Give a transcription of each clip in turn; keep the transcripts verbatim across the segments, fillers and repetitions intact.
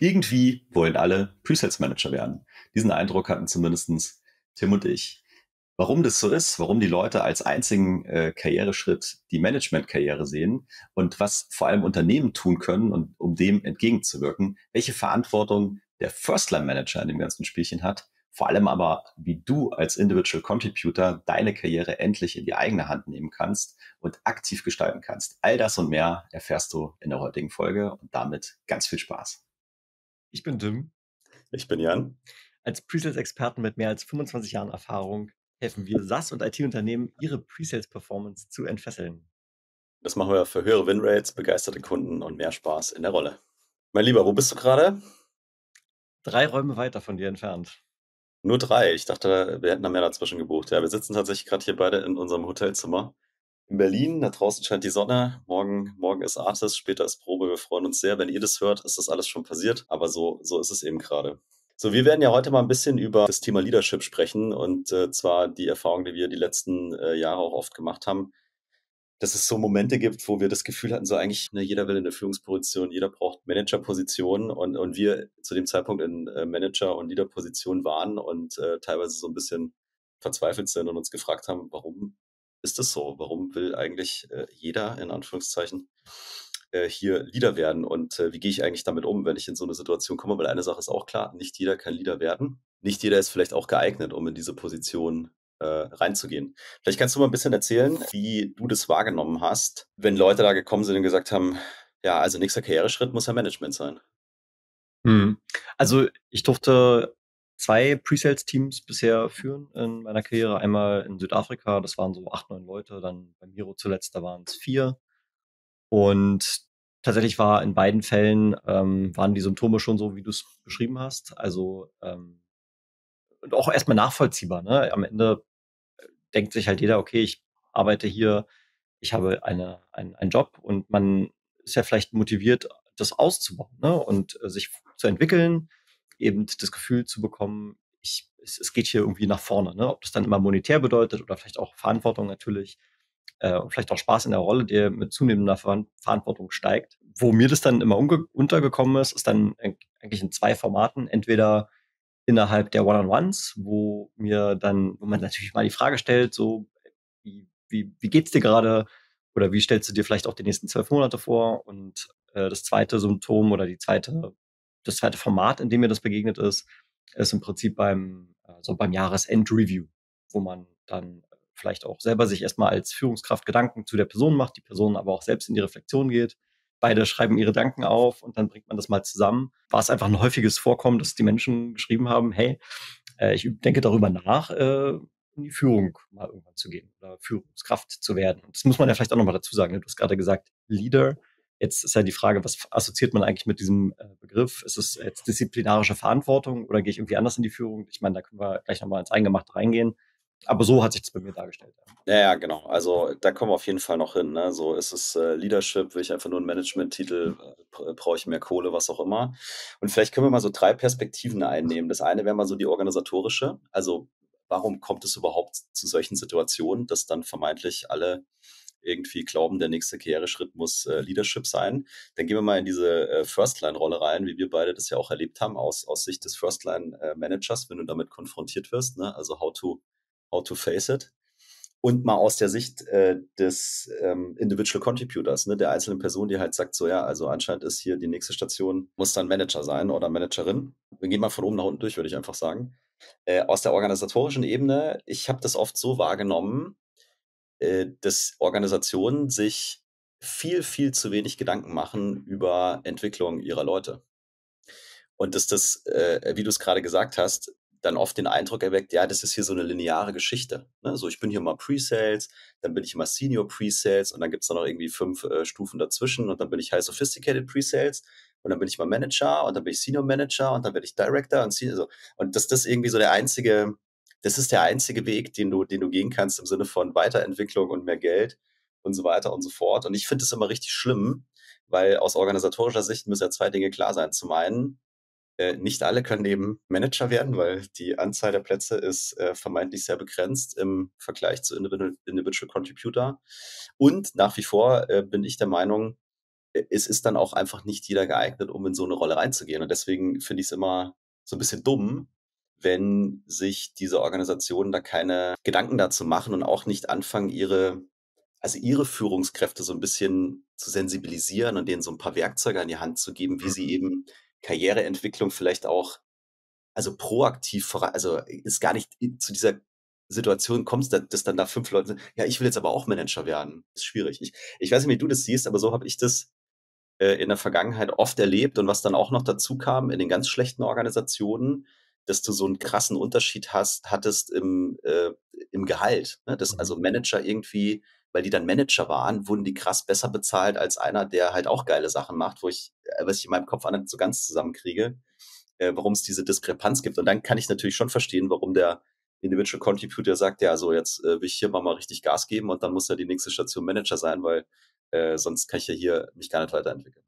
Irgendwie wollen alle Pre-Sales-Manager werden. Diesen Eindruck hatten zumindest Tim und ich. Warum das so ist, warum die Leute als einzigen äh, Karriereschritt die Management-Karriere sehen und was vor allem Unternehmen tun können, und, um dem entgegenzuwirken, welche Verantwortung der First-Line-Manager in dem ganzen Spielchen hat, vor allem aber, wie du als Individual Contributor deine Karriere endlich in die eigene Hand nehmen kannst und aktiv gestalten kannst. All das und mehr erfährst du in der heutigen Folge und damit ganz viel Spaß. Ich bin Tim. Ich bin Jan. Als Pre-Sales-Experten mit mehr als fünfundzwanzig Jahren Erfahrung helfen wir SaaS- und I T-Unternehmen, ihre Pre-Sales-Performance zu entfesseln. Das machen wir für höhere Win-Rates, begeisterte Kunden und mehr Spaß in der Rolle. Mein Lieber, wo bist du gerade? Drei Räume weiter von dir entfernt. Nur drei? Ich dachte, wir hätten da mehr dazwischen gebucht. Ja, wir sitzen tatsächlich gerade hier beide in unserem Hotelzimmer in Berlin. Da draußen scheint die Sonne. Morgen, morgen ist Artis, später ist Probe. Wir freuen uns sehr. Wenn ihr das hört, ist das alles schon passiert. Aber so, so ist es eben gerade. So, wir werden ja heute mal ein bisschen über das Thema Leadership sprechen und äh, zwar die Erfahrung, die wir die letzten äh, Jahre auch oft gemacht haben, dass es so Momente gibt, wo wir das Gefühl hatten, so eigentlich, ne, jeder will in eine Führungsposition, jeder braucht Managerpositionen und, und wir zu dem Zeitpunkt in äh, Manager- und Leaderpositionen waren und äh, teilweise so ein bisschen verzweifelt sind und uns gefragt haben, warum ist das so? Warum will eigentlich äh, jeder, in Anführungszeichen, äh, hier Leader werden? Und äh, wie gehe ich eigentlich damit um, wenn ich in so eine Situation komme? Weil eine Sache ist auch klar, nicht jeder kann Leader werden. Nicht jeder ist vielleicht auch geeignet, um in diese Position zu kommen. reinzugehen. Vielleicht kannst du mal ein bisschen erzählen, wie du das wahrgenommen hast, wenn Leute da gekommen sind und gesagt haben, ja, also nächster Karriereschritt muss ja Management sein. Hm. Also ich durfte zwei Pre-Sales-Teams bisher führen in meiner Karriere. Einmal in Südafrika, das waren so acht, neun Leute, dann bei Miro zuletzt, da waren es vier. Und tatsächlich war in beiden Fällen, ähm, waren die Symptome schon so, wie du es beschrieben hast. Also ähm, und auch erstmal nachvollziehbar, ne? Am Ende denkt sich halt jeder, okay, ich arbeite hier, ich habe eine, ein, einen Job und man ist ja vielleicht motiviert, das auszubauen, ne? Und äh, sich zu entwickeln, eben das Gefühl zu bekommen, ich, es, es geht hier irgendwie nach vorne, ne? Ob das dann immer monetär bedeutet oder vielleicht auch Verantwortung natürlich äh, und vielleicht auch Spaß in der Rolle, der mit zunehmender Ver- Verantwortung steigt. Wo mir das dann immer unge- untergekommen ist, ist dann eigentlich in zwei Formaten, entweder innerhalb der One-on-Ones, wo mir dann, wo man natürlich mal die Frage stellt, so, wie, wie, wie geht's dir gerade? Oder wie stellst du dir vielleicht auch die nächsten zwölf Monate vor? Und äh, das zweite Symptom oder die zweite, das zweite Format, in dem mir das begegnet ist, ist im Prinzip beim, also beim Jahresend-Review, wo man dann vielleicht auch selber sich erstmal als Führungskraft Gedanken zu der Person macht, die Person aber auch selbst in die Reflexion geht. Beide schreiben ihre Gedanken auf und dann bringt man das mal zusammen. War es einfach ein häufiges Vorkommen, dass die Menschen geschrieben haben, hey, ich denke darüber nach, in die Führung mal irgendwann zu gehen oder Führungskraft zu werden. Das muss man ja vielleicht auch nochmal dazu sagen. Du hast gerade gesagt, Leader. Jetzt ist ja die Frage, was assoziiert man eigentlich mit diesem Begriff? Ist es jetzt disziplinarische Verantwortung oder gehe ich irgendwie anders in die Führung? Ich meine, da können wir gleich nochmal ins Eingemachte reingehen. Aber so hat sich das bei mir dargestellt. Ja, ja, genau. Also da kommen wir auf jeden Fall noch hin, ne? So ist es äh, Leadership, will ich einfach nur einen Management-Titel, äh, brauche ich mehr Kohle, was auch immer. Und vielleicht können wir mal so drei Perspektiven einnehmen. Das eine wäre mal so die organisatorische. Also warum kommt es überhaupt zu solchen Situationen, dass dann vermeintlich alle irgendwie glauben, der nächste Karriereschritt muss äh, Leadership sein. Dann gehen wir mal in diese äh, First-Line-Rolle rein, wie wir beide das ja auch erlebt haben, aus, aus Sicht des First-Line-Managers, wenn du damit konfrontiert wirst, ne? Also how to How to face it. Und mal aus der Sicht äh, des ähm, Individual Contributors, ne, der einzelnen Person, die halt sagt, so ja, also anscheinend ist hier die nächste Station, muss dann Manager sein oder Managerin. Wir gehen mal von oben nach unten durch, würde ich einfach sagen. Äh, aus der organisatorischen Ebene, ich habe das oft so wahrgenommen, äh, dass Organisationen sich viel, viel zu wenig Gedanken machen über Entwicklung ihrer Leute. Und dass das, äh, wie du es gerade gesagt hast, dann oft den Eindruck erweckt, ja, das ist hier so eine lineare Geschichte. Ne? So, ich bin hier mal Pre-Sales, dann bin ich mal Senior Pre-Sales und dann gibt es da noch irgendwie fünf äh, Stufen dazwischen und dann bin ich High Sophisticated Pre-Sales und dann bin ich mal Manager und dann bin ich Senior Manager und dann werde ich Director und Senior. So. Und das, das ist irgendwie so der einzige, das ist der einzige Weg, den du, den du gehen kannst im Sinne von Weiterentwicklung und mehr Geld und so weiter und so fort. Und ich finde das immer richtig schlimm, weil aus organisatorischer Sicht müssen ja zwei Dinge klar sein. Zum einen, nicht alle können eben Manager werden, weil die Anzahl der Plätze ist äh, vermeintlich sehr begrenzt im Vergleich zu Individual, Individual Contributor. Und nach wie vor äh, bin ich der Meinung, es ist dann auch einfach nicht jeder geeignet, um in so eine Rolle reinzugehen. Und deswegen finde ich es immer so ein bisschen dumm, wenn sich diese Organisationen da keine Gedanken dazu machen und auch nicht anfangen, ihre, also ihre Führungskräfte so ein bisschen zu sensibilisieren und denen so ein paar Werkzeuge an die Hand zu geben, wie sie eben Karriereentwicklung vielleicht auch, also proaktiv voran, also ist gar nicht zu dieser Situation kommst, dass dann da fünf Leute sind, ja, ich will jetzt aber auch Manager werden. Ist schwierig. Ich, ich weiß nicht, wie du das siehst, aber so habe ich das äh, in der Vergangenheit oft erlebt. Und was dann auch noch dazu kam, in den ganz schlechten Organisationen, dass du so einen krassen Unterschied hast, hattest im, äh, im Gehalt. Ne? Dass also Manager irgendwie, weil die dann Manager waren, wurden die krass besser bezahlt als einer, der halt auch geile Sachen macht, wo ich, was ich in meinem Kopf nicht so ganz zusammenkriege, äh, warum es diese Diskrepanz gibt. Und dann kann ich natürlich schon verstehen, warum der Individual Contributor sagt, ja, so jetzt äh, will ich hier mal, mal richtig Gas geben und dann muss ja die nächste Station Manager sein, weil äh, sonst kann ich ja hier mich gar nicht weiterentwickeln.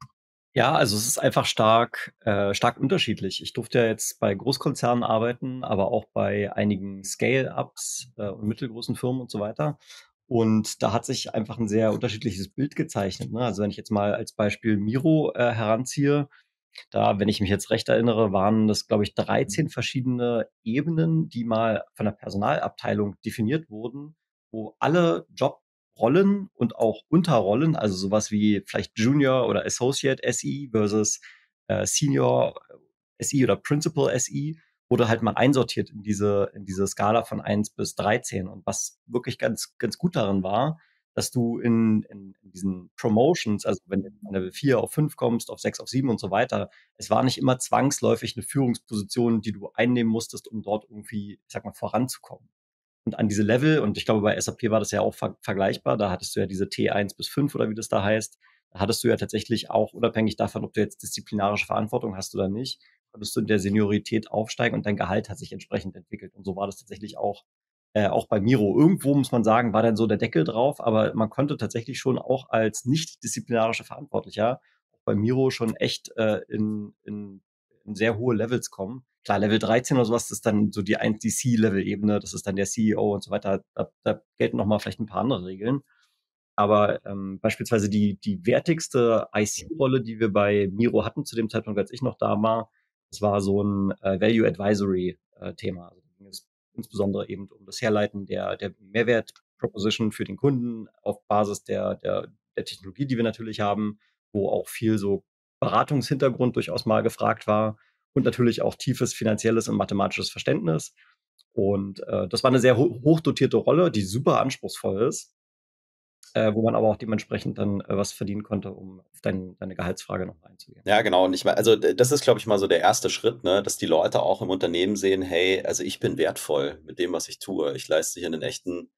Ja, also es ist einfach stark, äh, stark unterschiedlich. Ich durfte ja jetzt bei Großkonzernen arbeiten, aber auch bei einigen Scale-Ups äh, und mittelgroßen Firmen und so weiter. Und da hat sich einfach ein sehr unterschiedliches Bild gezeichnet, ne? Also wenn ich jetzt mal als Beispiel Miro äh, heranziehe, da, wenn ich mich jetzt recht erinnere, waren das, glaube ich, dreizehn verschiedene Ebenen, die mal von der Personalabteilung definiert wurden, wo alle Jobrollen und auch Unterrollen, also sowas wie vielleicht Junior oder Associate S E versus äh, Senior S E oder Principal S E, wurde halt mal einsortiert in diese, in diese Skala von eins bis dreizehn. Und was wirklich ganz, ganz gut darin war, dass du in, in, in diesen Promotions, also wenn du von Level vier auf fünf kommst, auf sechs, auf sieben und so weiter, es war nicht immer zwangsläufig eine Führungsposition, die du einnehmen musstest, um dort irgendwie, ich sag mal, voranzukommen. Und an diese Level, und ich glaube, bei S A P war das ja auch ver- vergleichbar, da hattest du ja diese T eins bis fünf oder wie das da heißt, da hattest du ja tatsächlich auch, unabhängig davon, ob du jetzt disziplinarische Verantwortung hast oder nicht, konntest du in der Seniorität aufsteigen und dein Gehalt hat sich entsprechend entwickelt. Und so war das tatsächlich auch Äh, auch bei Miro. Irgendwo, muss man sagen, war dann so der Deckel drauf, aber man konnte tatsächlich schon auch als nicht disziplinarischer Verantwortlicher auch bei Miro schon echt äh, in, in, in sehr hohe Levels kommen. Klar, Level dreizehn oder sowas, das ist dann so die C-Level-Ebene, das ist dann der C E O und so weiter. Da, da gelten nochmal vielleicht ein paar andere Regeln. Aber ähm, beispielsweise die, die wertigste I C-Rolle, die wir bei Miro hatten zu dem Zeitpunkt, als ich noch da war, das war so ein äh, Value-Advisory-Thema. Äh, also insbesondere eben um das Herleiten der, der Mehrwert-Proposition für den Kunden auf Basis der, der, der Technologie, die wir natürlich haben, wo auch viel so Beratungshintergrund durchaus mal gefragt war und natürlich auch tiefes finanzielles und mathematisches Verständnis. Und äh, das war eine sehr ho- hochdotierte Rolle, die super anspruchsvoll ist, äh, wo man aber auch dementsprechend dann äh, was verdienen konnte, um auf dein, deine Gehaltsfrage noch einzugehen. Ja, genau. Und ich meine, also das ist, glaube ich, mal so der erste Schritt, ne, dass die Leute auch im Unternehmen sehen, hey, also ich bin wertvoll mit dem, was ich tue. Ich leiste hier einen echten,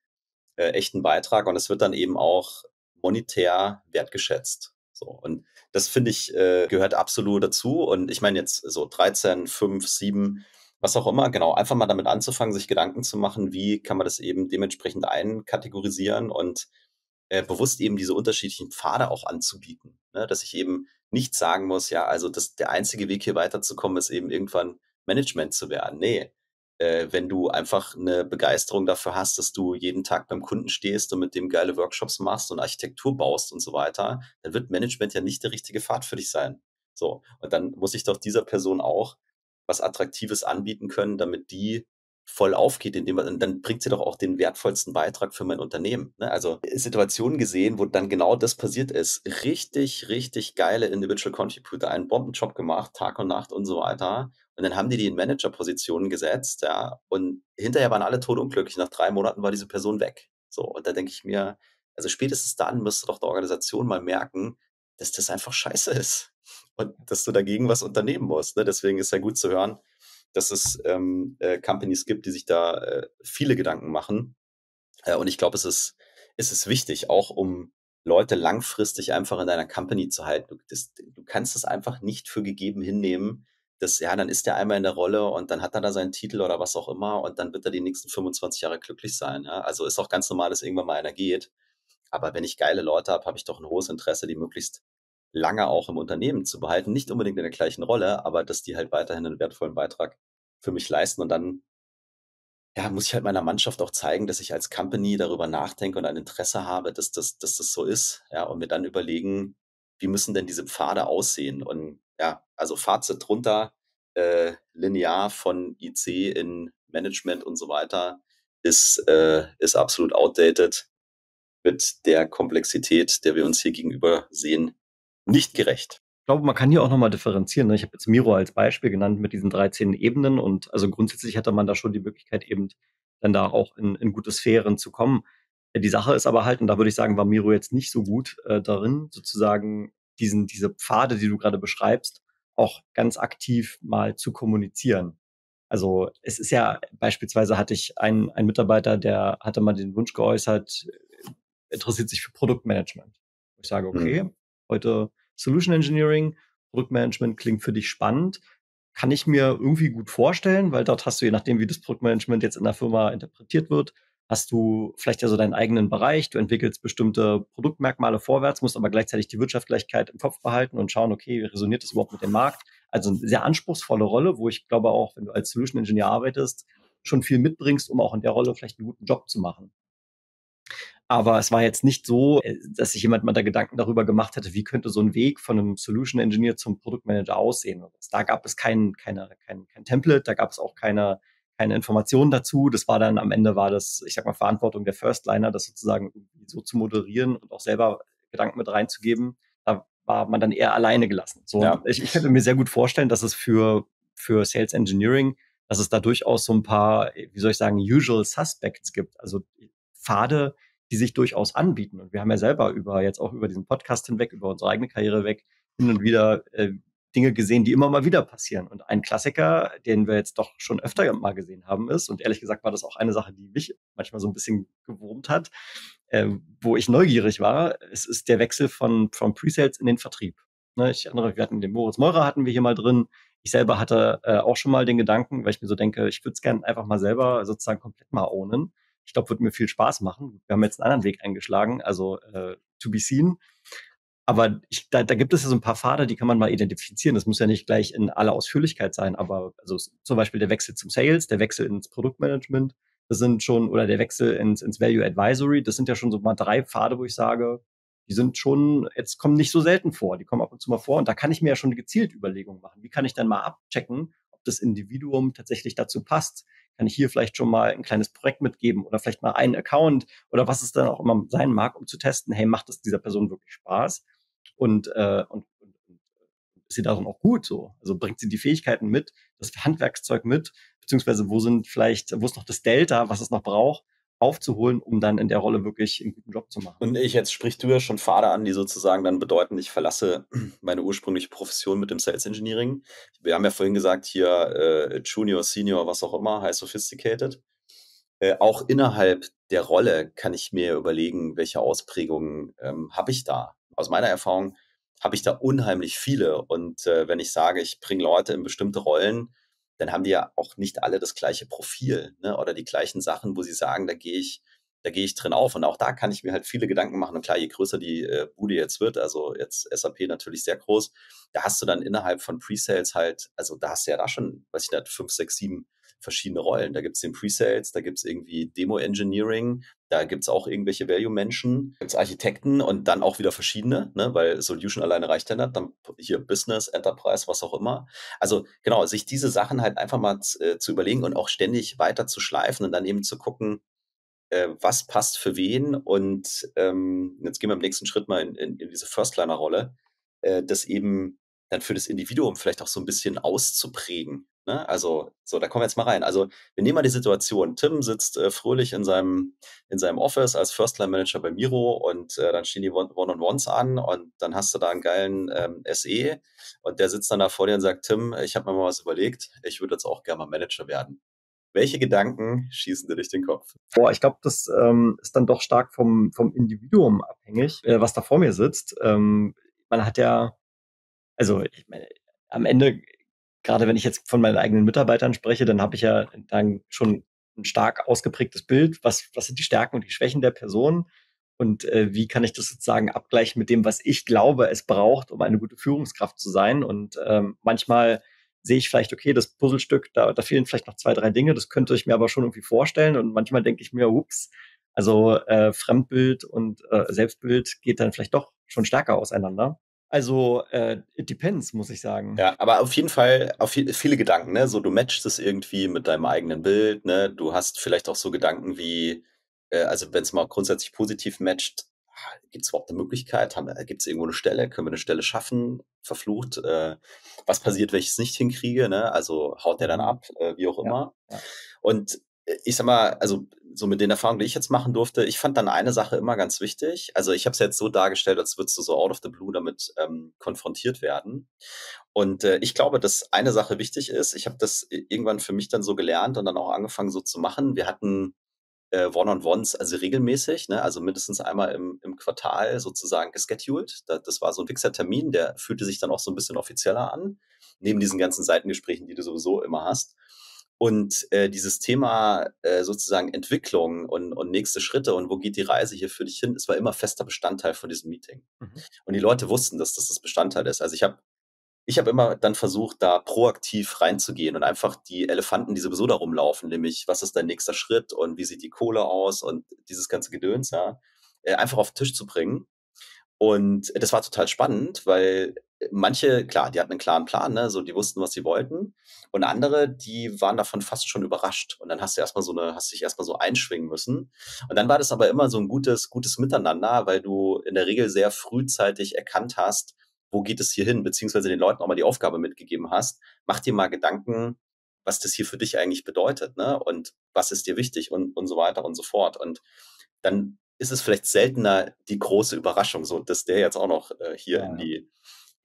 äh, echten Beitrag und es wird dann eben auch monetär wertgeschätzt. So. Und das, finde ich, äh, gehört absolut dazu. Und ich meine jetzt so dreizehn, fünf, sieben, was auch immer, genau, einfach mal damit anzufangen, sich Gedanken zu machen, wie kann man das eben dementsprechend einkategorisieren und Äh, bewusst eben diese unterschiedlichen Pfade auch anzubieten, ne? Dass ich eben nicht sagen muss, ja, also das, der einzige Weg hier weiterzukommen ist eben irgendwann Management zu werden. Nee, äh, wenn du einfach eine Begeisterung dafür hast, dass du jeden Tag beim Kunden stehst und mit dem geile Workshops machst und Architektur baust und so weiter, dann wird Management ja nicht der richtige Pfad für dich sein. So, und dann muss ich doch dieser Person auch was Attraktives anbieten können, damit die voll aufgeht, indem man, dann bringt sie doch auch den wertvollsten Beitrag für mein Unternehmen. Ne? Also Situationen gesehen, wo dann genau das passiert ist. Richtig, richtig geile Individual Contributor, einen Bombenjob gemacht, Tag und Nacht und so weiter. Und dann haben die die in Managerpositionen gesetzt, ja. Und hinterher waren alle todunglücklich. Nach drei Monaten war diese Person weg. So, und da denke ich mir, also spätestens dann müsste doch eine Organisation mal merken, dass das einfach scheiße ist und dass du dagegen was unternehmen musst. Ne? Deswegen ist ja gut zu hören, dass es ähm, äh, Companies gibt, die sich da äh, viele Gedanken machen. Äh, und ich glaube, es ist, es ist wichtig, auch um Leute langfristig einfach in deiner Company zu halten. Du, das, du kannst es einfach nicht für gegeben hinnehmen, dass, ja, dann ist der einmal in der Rolle und dann hat er da seinen Titel oder was auch immer und dann wird er die nächsten fünfundzwanzig Jahre glücklich sein. Ja? Also ist auch ganz normal, dass irgendwann mal einer geht. Aber wenn ich geile Leute habe, habe ich doch ein hohes Interesse, die möglichst lange auch im Unternehmen zu behalten, nicht unbedingt in der gleichen Rolle, aber dass die halt weiterhin einen wertvollen Beitrag für mich leisten und dann, ja, muss ich halt meiner Mannschaft auch zeigen, dass ich als Company darüber nachdenke und ein Interesse habe, dass das, dass das so ist, ja, und mir dann überlegen, wie müssen denn diese Pfade aussehen? Und ja, also Fazit drunter, äh, linear von I C in Management und so weiter ist, äh, ist absolut outdated, mit der Komplexität, der wir uns hier gegenüber sehen, nicht gerecht. Ich glaube, man kann hier auch nochmal differenzieren. Ich habe jetzt Miro als Beispiel genannt mit diesen dreizehn Ebenen und also grundsätzlich hätte man da schon die Möglichkeit, eben dann da auch in, in gute Sphären zu kommen. Die Sache ist aber halt, und da würde ich sagen, war Miro jetzt nicht so gut äh, darin, sozusagen diesen diese Pfade, die du gerade beschreibst, auch ganz aktiv mal zu kommunizieren. Also es ist ja, beispielsweise hatte ich einen, einen Mitarbeiter, der hatte mal den Wunsch geäußert, interessiert sich für Produktmanagement. Ich sage, okay, mhm. heute Solution Engineering, Produktmanagement klingt für dich spannend. Kann ich mir irgendwie gut vorstellen, weil dort hast du, je nachdem, wie das Produktmanagement jetzt in der Firma interpretiert wird, hast du vielleicht ja so deinen eigenen Bereich, du entwickelst bestimmte Produktmerkmale vorwärts, musst aber gleichzeitig die Wirtschaftlichkeit im Kopf behalten und schauen, okay, wie resoniert das überhaupt mit dem Markt? Also eine sehr anspruchsvolle Rolle, wo ich glaube auch, wenn du als Solution Engineer arbeitest, schon viel mitbringst, um auch in der Rolle vielleicht einen guten Job zu machen. Aber es war jetzt nicht so, dass sich jemand mal da Gedanken darüber gemacht hätte, wie könnte so ein Weg von einem Solution Engineer zum Produktmanager aussehen. Da gab es kein, keine, kein, kein Template, da gab es auch keine, keine Informationen dazu. Das war dann am Ende, war das, ich sag mal, Verantwortung der Firstliner, das sozusagen so zu moderieren und auch selber Gedanken mit reinzugeben. Da war man dann eher alleine gelassen. So, ja. ich, ich könnte mir sehr gut vorstellen, dass es für, für Sales Engineering, dass es da durchaus so ein paar, wie soll ich sagen, usual suspects gibt. Also Pfade, die sich durchaus anbieten. Und wir haben ja selber über jetzt auch über diesen Podcast hinweg, über unsere eigene Karriere hinweg, hin und wieder äh, Dinge gesehen, die immer mal wieder passieren. Und ein Klassiker, den wir jetzt doch schon öfter mal gesehen haben, ist, und ehrlich gesagt war das auch eine Sache, die mich manchmal so ein bisschen gewurmt hat, äh, wo ich neugierig war, es ist der Wechsel von von Pre-Sales in den Vertrieb. Ne, ich erinnere, wir hatten den Moritz Meurer, hatten wir hier mal drin. Ich selber hatte äh, auch schon mal den Gedanken, weil ich mir so denke, ich würde es gerne einfach mal selber sozusagen komplett mal ownen. Ich glaube, wird mir viel Spaß machen. Wir haben jetzt einen anderen Weg eingeschlagen, also äh, to be seen. Aber ich, da, da gibt es ja so ein paar Pfade, die kann man mal identifizieren. Das muss ja nicht gleich in aller Ausführlichkeit sein, aber also zum Beispiel der Wechsel zum Sales, der Wechsel ins Produktmanagement, das sind schon, oder der Wechsel ins, ins Value Advisory, das sind ja schon so mal drei Pfade, wo ich sage, die sind schon, jetzt kommen nicht so selten vor, die kommen ab und zu mal vor und da kann ich mir ja schon gezielt Überlegungen machen. Wie kann ich dann mal abchecken, ob das Individuum tatsächlich dazu passt? Kann ich hier vielleicht schon mal ein kleines Projekt mitgeben oder vielleicht mal einen Account oder was es dann auch immer sein mag, um zu testen, hey, macht das dieser Person wirklich Spaß? Und, äh, und, und, und ist sie darin auch gut so? Also bringt sie die Fähigkeiten mit, das Handwerkszeug mit, beziehungsweise wo sind vielleicht, wo ist noch das Delta, was es noch braucht, aufzuholen, um dann in der Rolle wirklich einen guten Job zu machen. Und ich, jetzt sprichst du ja schon Pfade an, die sozusagen dann bedeuten, ich verlasse meine ursprüngliche Profession mit dem Sales Engineering. Wir haben ja vorhin gesagt, hier äh, Junior, Senior, was auch immer, High Sophisticated. Äh, auch innerhalb der Rolle kann ich mir überlegen, welche Ausprägungen ähm, habe ich da. Aus meiner Erfahrung habe ich da unheimlich viele und äh, wenn ich sage, ich bringe Leute in bestimmte Rollen, dann haben die ja auch nicht alle das gleiche Profil, ne? Oder die gleichen Sachen, wo sie sagen, da gehe ich, da gehe ich drin auf. Und auch da kann ich mir halt viele Gedanken machen. Und klar, je größer die äh, Bude jetzt wird, also jetzt S A P natürlich sehr groß, da hast du dann innerhalb von Pre-Sales halt, also da hast du ja da schon, weiß ich nicht, fünf, sechs, sieben verschiedene Rollen. Da gibt es den Pre-Sales, da gibt es irgendwie Demo-Engineering, da gibt es auch irgendwelche Value-Menschen, gibt es Architekten und dann auch wieder verschiedene, ne? Weil Solution alleine reicht ja nicht, dann hier Business, Enterprise, was auch immer. Also genau, sich diese Sachen halt einfach mal äh, zu überlegen und auch ständig weiter zu schleifen und dann eben zu gucken, äh, was passt für wen und ähm, jetzt gehen wir im nächsten Schritt mal in, in, in diese Firstliner-Rolle, äh, das eben dann für das Individuum vielleicht auch so ein bisschen auszuprägen. Ne? Also, so, da kommen wir jetzt mal rein. Also, wir nehmen mal die Situation. Tim sitzt äh, fröhlich in seinem, in seinem Office als First-Line-Manager bei Miro und äh, dann stehen die One-on-Ones an und dann hast du da einen geilen ähm, S E und der sitzt dann da vor dir und sagt, Tim, ich habe mir mal was überlegt, ich würde jetzt auch gerne mal Manager werden. Welche Gedanken schießen dir durch den Kopf? Boah, ich glaube, das ähm, ist dann doch stark vom, vom Individuum abhängig, äh, was da vor mir sitzt. Ähm, man hat ja, also, ich meine, am Ende... Gerade wenn ich jetzt von meinen eigenen Mitarbeitern spreche, dann habe ich ja dann schon ein stark ausgeprägtes Bild. Was, was sind die Stärken und die Schwächen der Person? Und äh, wie kann ich das sozusagen abgleichen mit dem, was ich glaube, es braucht, um eine gute Führungskraft zu sein? Und ähm, manchmal sehe ich vielleicht, okay, das Puzzlestück, da, da fehlen vielleicht noch zwei, drei Dinge. Das könnte ich mir aber schon irgendwie vorstellen. Und manchmal denke ich mir, ups, also äh, Fremdbild und äh, Selbstbild geht dann vielleicht doch schon stärker auseinander. Also äh, it depends, muss ich sagen. Ja, aber auf jeden Fall auf viele Gedanken, ne? So, du matchst es irgendwie mit deinem eigenen Bild, ne? Du hast vielleicht auch so Gedanken wie, äh, also wenn es mal grundsätzlich positiv matcht, gibt es überhaupt eine Möglichkeit? Gibt es irgendwo eine Stelle? Können wir eine Stelle schaffen? Verflucht. Äh, was passiert, wenn ich es nicht hinkriege? Ne? Also haut der dann ab, äh, wie auch immer. Ja, ja. Und ich sag mal, also so mit den Erfahrungen, die ich jetzt machen durfte, ich fand dann eine Sache immer ganz wichtig. Also ich habe es jetzt so dargestellt, als würdest du so out of the blue damit ähm, konfrontiert werden. Und äh, ich glaube, dass eine Sache wichtig ist. Ich habe das irgendwann für mich dann so gelernt und dann auch angefangen so zu machen. Wir hatten äh, One-on-Ones, also regelmäßig, ne? Also mindestens einmal im, im Quartal sozusagen gescheduled. Da, das war so ein fixer Termin, der fühlte sich dann auch so ein bisschen offizieller an, neben diesen ganzen Seitengesprächen, die du sowieso immer hast. Und äh, dieses Thema äh, sozusagen Entwicklung und, und nächste Schritte und wo geht die Reise hier für dich hin, es war immer fester Bestandteil von diesem Meeting. Mhm. Und die Leute wussten, dass das das Bestandteil ist. Also ich habe ich hab immer dann versucht, da proaktiv reinzugehen und einfach die Elefanten, die sowieso da rumlaufen, nämlich was ist dein nächster Schritt und wie sieht die Kohle aus und dieses ganze Gedöns, ja, äh, einfach auf den Tisch zu bringen. Und das war total spannend, weil manche, klar, die hatten einen klaren Plan, ne? So, die wussten, was sie wollten. Und andere, die waren davon fast schon überrascht. Und dann hast du erstmal so eine, hast dich erstmal so einschwingen müssen. Und dann war das aber immer so ein gutes, gutes Miteinander, weil du in der Regel sehr frühzeitig erkannt hast, wo geht es hier hin, beziehungsweise den Leuten auch mal die Aufgabe mitgegeben hast. Mach dir mal Gedanken, was das hier für dich eigentlich bedeutet, ne? Und was ist dir wichtig und, und so weiter und so fort. Und dann ist es vielleicht seltener die große Überraschung, so dass der jetzt auch noch äh, hier ja, in die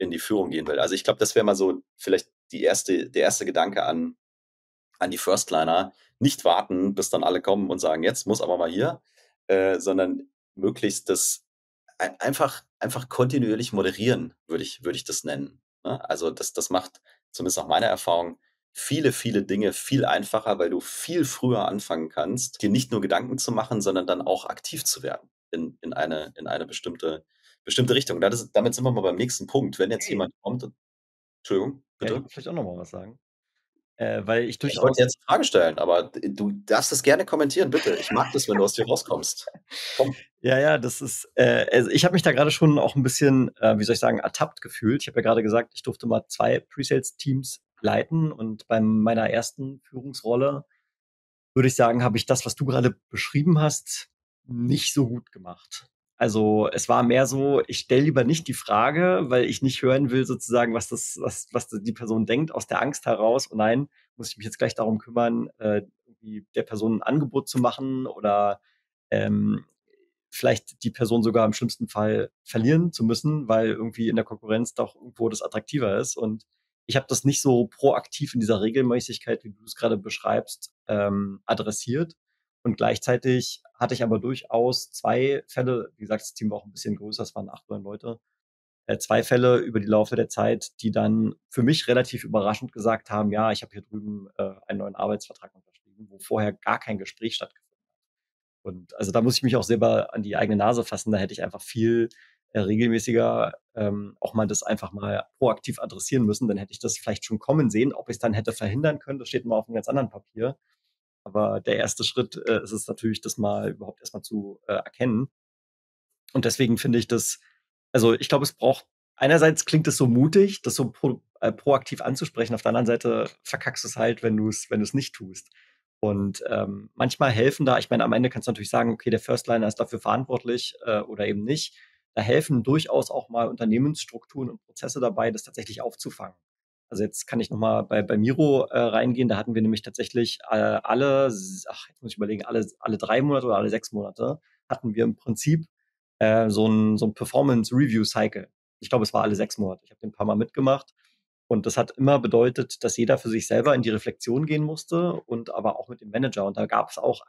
in die Führung gehen will. Also ich glaube, das wäre mal so vielleicht die erste, der erste Gedanke an, an die Firstliner. Nicht warten, bis dann alle kommen und sagen, jetzt muss aber mal hier, äh, sondern möglichst das ein, einfach, einfach kontinuierlich moderieren, würde ich, würde ich das nennen. Ne? Also das, das macht, zumindest nach meiner Erfahrung, viele, viele Dinge viel einfacher, weil du viel früher anfangen kannst, dir nicht nur Gedanken zu machen, sondern dann auch aktiv zu werden in, in eine, in eine bestimmte bestimmte Richtung. Das ist, damit sind wir mal beim nächsten Punkt. Wenn jetzt hey. jemand kommt, Entschuldigung, bitte. Ja, ich kann vielleicht auch nochmal was sagen. Äh, weil ich durchaus... Ich wollte jetzt eine Frage stellen, aber du darfst das gerne kommentieren, bitte. Ich mag das, wenn du aus dir rauskommst. Komm. Ja, ja, das ist... Äh, also ich habe mich da gerade schon auch ein bisschen, äh, wie soll ich sagen, ertappt gefühlt. Ich habe ja gerade gesagt, ich durfte mal zwei Pre-Sales-Teams leiten und bei meiner ersten Führungsrolle, würde ich sagen, habe ich das, was du gerade beschrieben hast, nicht so gut gemacht. Also es war mehr so, ich stelle lieber nicht die Frage, weil ich nicht hören will sozusagen, was das, was, was die Person denkt, aus der Angst heraus. Oh nein, muss ich mich jetzt gleich darum kümmern, äh, der Person ein Angebot zu machen oder ähm, vielleicht die Person sogar im schlimmsten Fall verlieren zu müssen, weil irgendwie in der Konkurrenz doch irgendwo das attraktiver ist. Und ich habe das nicht so proaktiv in dieser Regelmäßigkeit, wie du es gerade beschreibst, ähm, adressiert. Und gleichzeitig hatte ich aber durchaus zwei Fälle, wie gesagt, das Team war auch ein bisschen größer, es waren acht, neun Leute, äh, zwei Fälle über die Laufe der Zeit, die dann für mich relativ überraschend gesagt haben, ja, ich habe hier drüben äh, einen neuen Arbeitsvertrag unterschrieben, wo vorher gar kein Gespräch stattgefunden hat. Und also da muss ich mich auch selber an die eigene Nase fassen, da hätte ich einfach viel äh, regelmäßiger ähm, auch mal das einfach mal proaktiv adressieren müssen, dann hätte ich das vielleicht schon kommen sehen, ob ich es dann hätte verhindern können, das steht mal auf einem ganz anderen Papier. Aber der erste Schritt äh, ist es natürlich, das mal überhaupt erstmal zu äh, erkennen. Und deswegen finde ich das, also ich glaube, es braucht, einerseits klingt es so mutig, das so pro, äh, proaktiv anzusprechen, auf der anderen Seite verkackst du es halt, wenn du es wenn du es nicht tust. Und ähm, manchmal helfen da, ich meine, am Ende kannst du natürlich sagen, okay, der Firstliner ist dafür verantwortlich äh, oder eben nicht. Da helfen durchaus auch mal Unternehmensstrukturen und Prozesse dabei, das tatsächlich aufzufangen. Also jetzt kann ich nochmal bei, bei Miro äh, reingehen. Da hatten wir nämlich tatsächlich äh, alle, ach, jetzt muss ich überlegen, alle, alle drei Monate oder alle sechs Monate hatten wir im Prinzip äh, so ein, so ein Performance-Review-Cycle. Ich glaube, es war alle sechs Monate. Ich habe den ein paar Mal mitgemacht. Und das hat immer bedeutet, dass jeder für sich selber in die Reflexion gehen musste und aber auch mit dem Manager. Und da gab es auch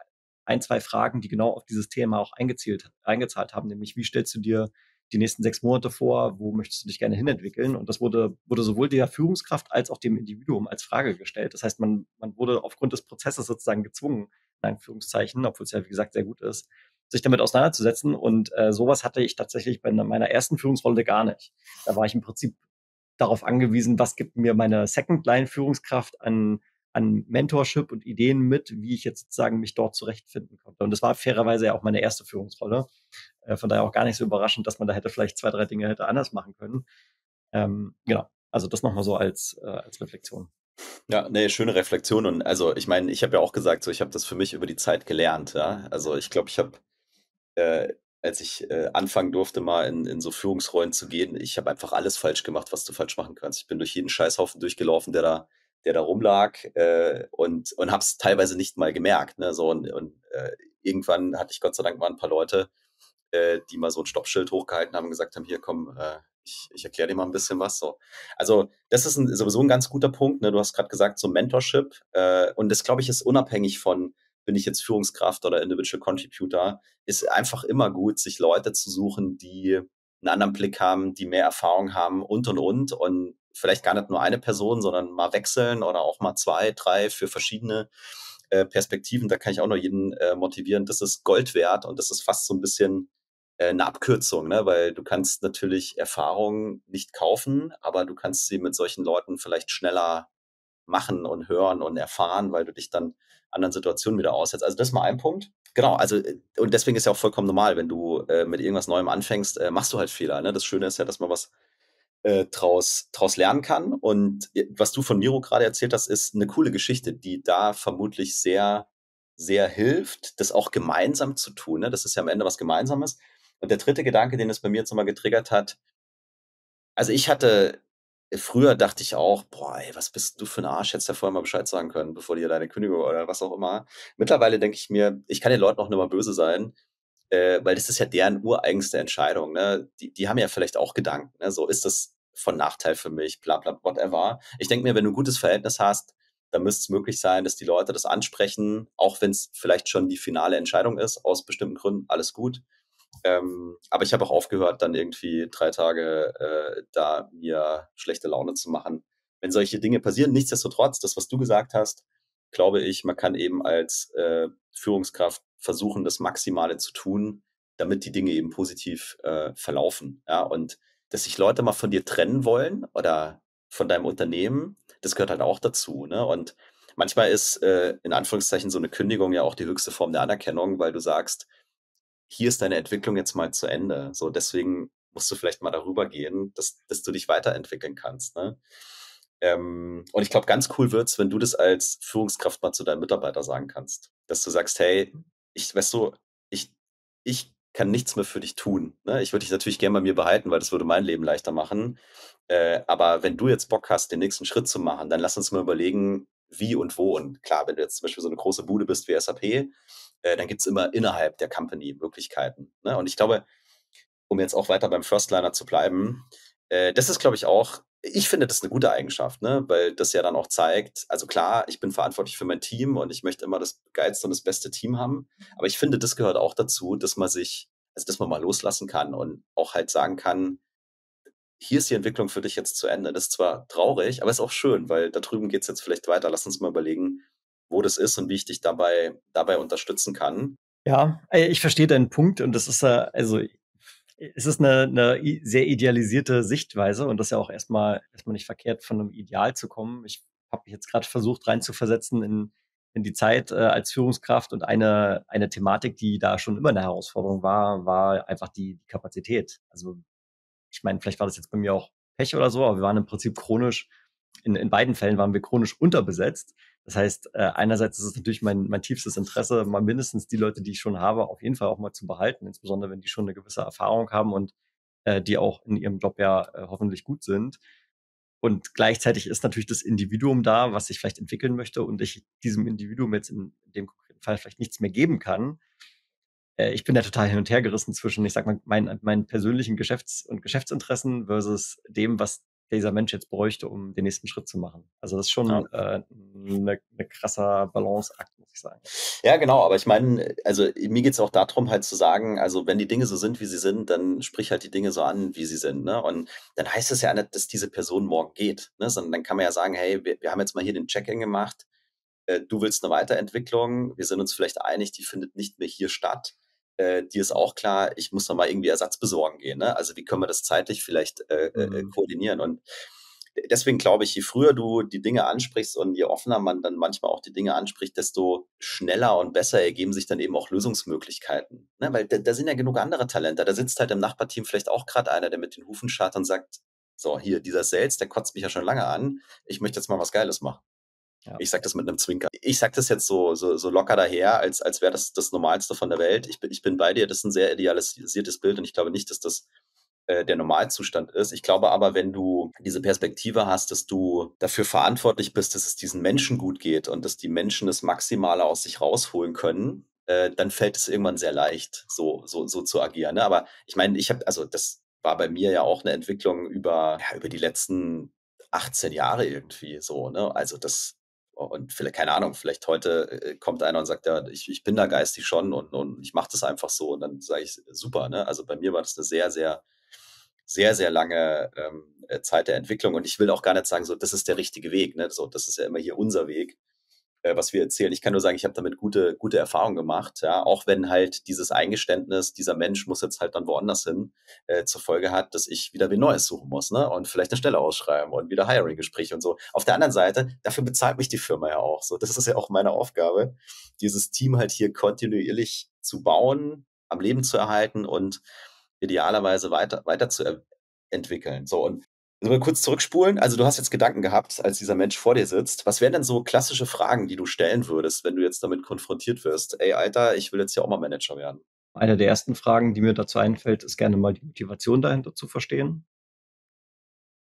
ein, zwei Fragen, die genau auf dieses Thema auch eingezählt, eingezahlt haben. Nämlich, wie stellst du dir die nächsten sechs Monate vor, wo möchtest du dich gerne hinentwickeln? Und das wurde, wurde sowohl der Führungskraft als auch dem Individuum als Frage gestellt. Das heißt, man, man wurde aufgrund des Prozesses sozusagen gezwungen, in Anführungszeichen, obwohl es ja, wie gesagt, sehr gut ist, sich damit auseinanderzusetzen. Und äh, sowas hatte ich tatsächlich bei meiner ersten Führungsrolle gar nicht. Da war ich im Prinzip darauf angewiesen, was gibt mir meine Second-Line-Führungskraft an, an Mentorship und Ideen mit, wie ich jetzt sozusagen mich dort zurechtfinden konnte. Und das war fairerweise ja auch meine erste Führungsrolle. Äh, von daher auch gar nicht so überraschend, dass man da hätte vielleicht zwei, drei Dinge hätte anders machen können. Ähm, genau, also das nochmal so als, äh, als Reflexion. Ja, nee, schöne Reflexion. Und also ich meine, ich habe ja auch gesagt, so ich habe das für mich über die Zeit gelernt. Ja? Also ich glaube, ich habe, äh, als ich äh, anfangen durfte, mal in, in so Führungsrollen zu gehen, ich habe einfach alles falsch gemacht, was du falsch machen kannst. Ich bin durch jeden Scheißhaufen durchgelaufen, der da, der da rumlag äh, und, und habe es teilweise nicht mal gemerkt. Ne? So, und und äh, irgendwann hatte ich Gott sei Dank mal ein paar Leute, äh, die mal so ein Stoppschild hochgehalten haben und gesagt haben, hier komm, äh, Ich, ich erkläre dir mal ein bisschen was. So. Also das ist ein, sowieso ein ganz guter Punkt. Ne? Du hast gerade gesagt, so Mentorship. Äh, und das, glaube ich, ist unabhängig von, bin ich jetzt Führungskraft oder Individual Contributor, ist einfach immer gut, sich Leute zu suchen, die einen anderen Blick haben, die mehr Erfahrung haben und, und, und. Und vielleicht gar nicht nur eine Person, sondern mal wechseln oder auch mal zwei, drei für verschiedene äh, Perspektiven. Da kann ich auch nur jeden äh, motivieren. Das ist Gold wert und das ist fast so ein bisschen eine Abkürzung, ne? Weil du kannst natürlich Erfahrungen nicht kaufen, aber du kannst sie mit solchen Leuten vielleicht schneller machen und hören und erfahren, weil du dich dann anderen Situationen wieder aussetzt. Also das ist mal ein Punkt. Genau, also und deswegen ist ja auch vollkommen normal, wenn du äh, mit irgendwas Neuem anfängst, äh, machst du halt Fehler. Ne? Das Schöne ist ja, dass man was äh, draus, draus lernen kann. Und was du von Miro gerade erzählt hast, ist eine coole Geschichte, die da vermutlich sehr, sehr hilft, das auch gemeinsam zu tun. Ne? Das ist ja am Ende was Gemeinsames. Und der dritte Gedanke, den es bei mir jetzt nochmal getriggert hat, also ich hatte, früher dachte ich auch, boah, ey, was bist du für ein Arsch, hättest du ja vorher mal Bescheid sagen können, bevor dir deine Kündigung oder was auch immer. Mittlerweile denke ich mir, ich kann den Leuten auch nicht mal böse sein, äh, weil das ist ja deren ureigenste Entscheidung. Ne? Die, die haben ja vielleicht auch Gedanken, ne? So ist das von Nachteil für mich, bla bla, whatever. Ich denke mir, wenn du ein gutes Verhältnis hast, dann müsste es möglich sein, dass die Leute das ansprechen, auch wenn es vielleicht schon die finale Entscheidung ist, aus bestimmten Gründen, alles gut. Ähm, aber ich habe auch aufgehört, dann irgendwie drei Tage äh, da mir schlechte Laune zu machen, wenn solche Dinge passieren. Nichtsdestotrotz, das, was du gesagt hast, glaube ich, man kann eben als äh, Führungskraft versuchen, das Maximale zu tun, damit die Dinge eben positiv äh, verlaufen. Ja? Und dass sich Leute mal von dir trennen wollen oder von deinem Unternehmen, das gehört halt auch dazu. Ne? Und manchmal ist äh, in Anführungszeichen so eine Kündigung ja auch die höchste Form der Anerkennung, weil du sagst, hier ist deine Entwicklung jetzt mal zu Ende. So, deswegen musst du vielleicht mal darüber gehen, dass, dass du dich weiterentwickeln kannst. Ne? Ähm, und ich glaube, ganz cool wird's, wenn du das als Führungskraft mal zu deinem Mitarbeiter sagen kannst. Dass du sagst, hey, ich, weißt du, ich, ich kann nichts mehr für dich tun. Ne? Ich würde dich natürlich gerne bei mir behalten, weil das würde mein Leben leichter machen. Äh, aber wenn du jetzt Bock hast, den nächsten Schritt zu machen, dann lass uns mal überlegen, wie und wo. Und klar, wenn du jetzt zum Beispiel so eine große Bude bist wie S A P, dann gibt es immer innerhalb der Company Möglichkeiten. Ne? Und ich glaube, um jetzt auch weiter beim Firstliner zu bleiben, äh, das ist, glaube ich, auch, ich finde, das ist eine gute Eigenschaft, ne? Weil das ja dann auch zeigt, also klar, ich bin verantwortlich für mein Team und ich möchte immer das geilste und das beste Team haben, aber ich finde, das gehört auch dazu, dass man sich, also dass man mal loslassen kann und auch halt sagen kann, hier ist die Entwicklung für dich jetzt zu Ende. Das ist zwar traurig, aber ist auch schön, weil da drüben geht es jetzt vielleicht weiter. Lass uns mal überlegen, wo das ist und wie ich dich dabei, dabei unterstützen kann. Ja, ich verstehe deinen Punkt und das ist also es ist eine, eine sehr idealisierte Sichtweise und das ist ja auch erstmal, erstmal nicht verkehrt, von einem Ideal zu kommen. Ich habe mich jetzt gerade versucht reinzuversetzen in, in die Zeit äh, als Führungskraft und eine, eine Thematik, die da schon immer eine Herausforderung war, war einfach die, die Kapazität. Also ich meine, vielleicht war das jetzt bei mir auch Pech oder so, aber wir waren im Prinzip chronisch, in, in beiden Fällen waren wir chronisch unterbesetzt. Das heißt, einerseits ist es natürlich mein, mein tiefstes Interesse, mal mindestens die Leute, die ich schon habe, auf jeden Fall auch mal zu behalten, insbesondere wenn die schon eine gewisse Erfahrung haben und äh, die auch in ihrem Job ja äh, hoffentlich gut sind. Und gleichzeitig ist natürlich das Individuum da, was ich vielleicht entwickeln möchte und ich diesem Individuum jetzt in dem konkreten Fall vielleicht nichts mehr geben kann. Äh, ich bin da total hin und her gerissen zwischen, ich sag mal, meinen, meinen persönlichen Geschäfts- und Geschäftsinteressen versus dem, was dieser Mensch jetzt bräuchte, um den nächsten Schritt zu machen. Also das ist schon eine ja. äh, ne, ne krasser Balanceakt, muss ich sagen. Ja, genau, aber ich meine, also mir geht es auch darum, halt zu sagen, also wenn die Dinge so sind, wie sie sind, dann sprich halt die Dinge so an, wie sie sind. Ne? Und dann heißt es ja nicht, dass diese Person morgen geht, ne? Sondern dann kann man ja sagen, hey, wir, wir haben jetzt mal hier den Check-in gemacht, äh, du willst eine Weiterentwicklung, wir sind uns vielleicht einig, die findet nicht mehr hier statt. Äh, dir ist auch klar, ich muss noch mal irgendwie Ersatz besorgen gehen. Ne? Also wie können wir das zeitlich vielleicht äh, mhm. äh, koordinieren? Und deswegen glaube ich, je früher du die Dinge ansprichst und je offener man dann manchmal auch die Dinge anspricht, desto schneller und besser ergeben sich dann eben auch Lösungsmöglichkeiten. Ne? Weil da, da sind ja genug andere Talente. Da sitzt halt im Nachbarteam vielleicht auch gerade einer, der mit den Hufen scharrt und sagt, so, hier, dieser Sales, der kotzt mich ja schon lange an. Ich möchte jetzt mal was Geiles machen. Ja. Ich sage das mit einem Zwinker. Ich sage das jetzt so, so, so locker daher, als, als wäre das das Normalste von der Welt. Ich bin, ich bin bei dir, das ist ein sehr idealisiertes Bild und ich glaube nicht, dass das äh, der Normalzustand ist. Ich glaube aber, wenn du diese Perspektive hast, dass du dafür verantwortlich bist, dass es diesen Menschen gut geht und dass die Menschen das Maximale aus sich rausholen können, äh, dann fällt es irgendwann sehr leicht, so, so, so zu agieren. Ne? Aber ich meine, ich habe, also das war bei mir ja auch eine Entwicklung über, ja, über die letzten achtzehn Jahre irgendwie so. Ne? Also das. Und vielleicht, keine Ahnung, vielleicht heute kommt einer und sagt, ja, ich, ich bin da geistig schon und, und ich mache das einfach so. Und dann sage ich, super, ne? Also bei mir war das eine sehr, sehr, sehr, sehr lange ähm, Zeit der Entwicklung. Und ich will auch gar nicht sagen, so, das ist der richtige Weg, ne? So, das ist ja immer hier unser Weg, äh, was wir erzählen. Ich kann nur sagen, ich habe damit gute, gute Erfahrungen gemacht, ja, auch wenn halt dieses Eingeständnis, dieser Mensch muss jetzt halt dann woanders hin, äh, zur Folge hat, dass ich wieder wen Neues suchen muss, ne? Und vielleicht eine Stelle ausschreiben und wieder Hiring-Gespräche und so. Auf der anderen Seite, dafür bezahlt mich die Firma ja auch. So, das ist ja auch meine Aufgabe, dieses Team halt hier kontinuierlich zu bauen, am Leben zu erhalten und idealerweise weiter, weiter zu er- entwickeln. So, und also mal kurz zurückspulen. Also du hast jetzt Gedanken gehabt, als dieser Mensch vor dir sitzt. Was wären denn so klassische Fragen, die du stellen würdest, wenn du jetzt damit konfrontiert wirst? Ey, Alter, ich will jetzt ja auch mal Manager werden. Eine der ersten Fragen, die mir dazu einfällt, ist gerne mal die Motivation dahinter zu verstehen.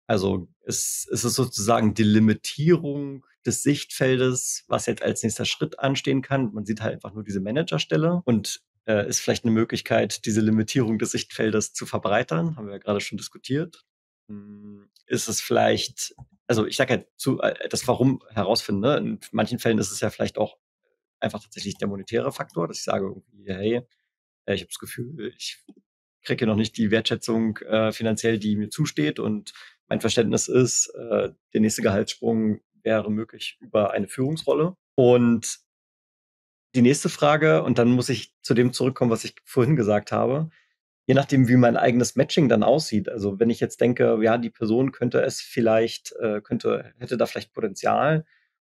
Also es, es ist sozusagen die Limitierung des Sichtfeldes, was jetzt als nächster Schritt anstehen kann. Man sieht halt einfach nur diese Managerstelle und äh, ist vielleicht eine Möglichkeit, diese Limitierung des Sichtfeldes zu verbreitern. Haben wir ja gerade schon diskutiert. Ist es vielleicht, also ich sage halt zu, das Warum herausfinden, ne? In manchen Fällen ist es ja vielleicht auch einfach tatsächlich der monetäre Faktor, dass ich sage irgendwie, hey, ich habe das Gefühl, ich kriege noch nicht die Wertschätzung äh, finanziell, die mir zusteht und mein Verständnis ist, äh, der nächste Gehaltssprung wäre möglich über eine Führungsrolle. Und die nächste Frage, und dann muss ich zu dem zurückkommen, was ich vorhin gesagt habe, je nachdem, wie mein eigenes Matching dann aussieht. Also wenn ich jetzt denke, ja, die Person könnte es vielleicht, äh, könnte, hätte da vielleicht Potenzial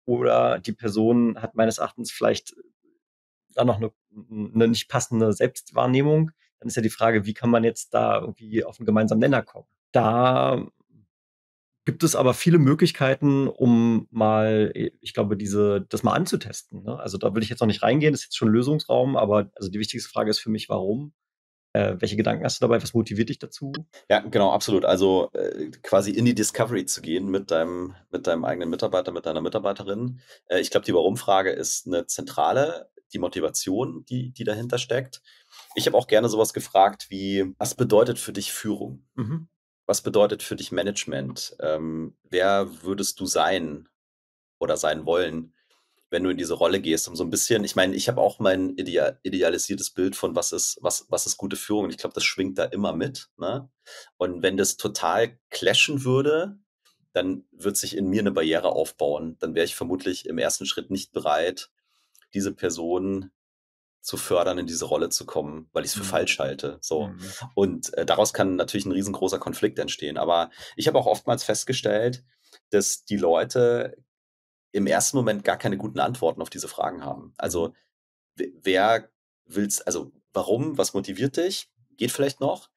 oder die Person hat meines Erachtens vielleicht dann noch eine, eine nicht passende Selbstwahrnehmung, dann ist ja die Frage, wie kann man jetzt da irgendwie auf einen gemeinsamen Nenner kommen? Da gibt es aber viele Möglichkeiten, um mal, ich glaube, diese, das mal anzutesten, ne? Also da will ich jetzt noch nicht reingehen, das ist jetzt schon Lösungsraum, aber also die wichtigste Frage ist für mich, warum? Äh, welche Gedanken hast du dabei? Was motiviert dich dazu? Ja, genau, absolut. Also äh, quasi in die Discovery zu gehen mit deinem, mit deinem eigenen Mitarbeiter, mit deiner Mitarbeiterin. Äh, ich glaube, die Warum-Frage ist eine zentrale, die Motivation, die, die dahinter steckt. Ich habe auch gerne sowas gefragt wie, was bedeutet für dich Führung? Mhm. Was bedeutet für dich Management? Ähm, wer würdest du sein oder sein wollen, wenn du in diese Rolle gehst, um so ein bisschen, ich meine, ich habe auch mein ideal, idealisiertes Bild von, was ist, was, was ist gute Führung. Und ich glaube, das schwingt da immer mit. Ne? Und wenn das total clashen würde, dann wird sich in mir eine Barriere aufbauen. Dann wäre ich vermutlich im ersten Schritt nicht bereit, diese Person zu fördern, in diese Rolle zu kommen, weil ich es für mhm. falsch halte. So. Mhm. Und äh, daraus kann natürlich ein riesengroßer Konflikt entstehen. Aber ich habe auch oftmals festgestellt, dass die Leute im ersten Moment gar keine guten Antworten auf diese Fragen haben. Also wer will's, also warum, was motiviert dich? Geht vielleicht noch.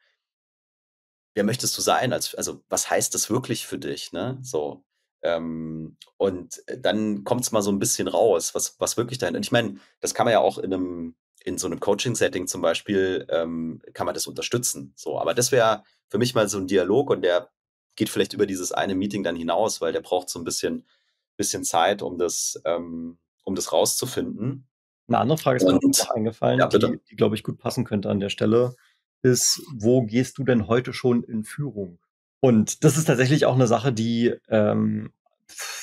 Wer möchtest du sein? Als, also was heißt das wirklich für dich? Ne? So, ähm, und dann kommt es mal so ein bisschen raus, was, was wirklich dahinter. Und ich meine, das kann man ja auch in einem, in so einem Coaching-Setting zum Beispiel, ähm, kann man das unterstützen. So, aber das wäre für mich mal so ein Dialog und der geht vielleicht über dieses eine Meeting dann hinaus, weil der braucht so ein bisschen bisschen Zeit, um das, ähm, um das rauszufinden. Eine andere Frage ist mir noch eingefallen, ja, die, die glaube ich, gut passen könnte an der Stelle, ist, wo gehst du denn heute schon in Führung? Und das ist tatsächlich auch eine Sache, die ähm,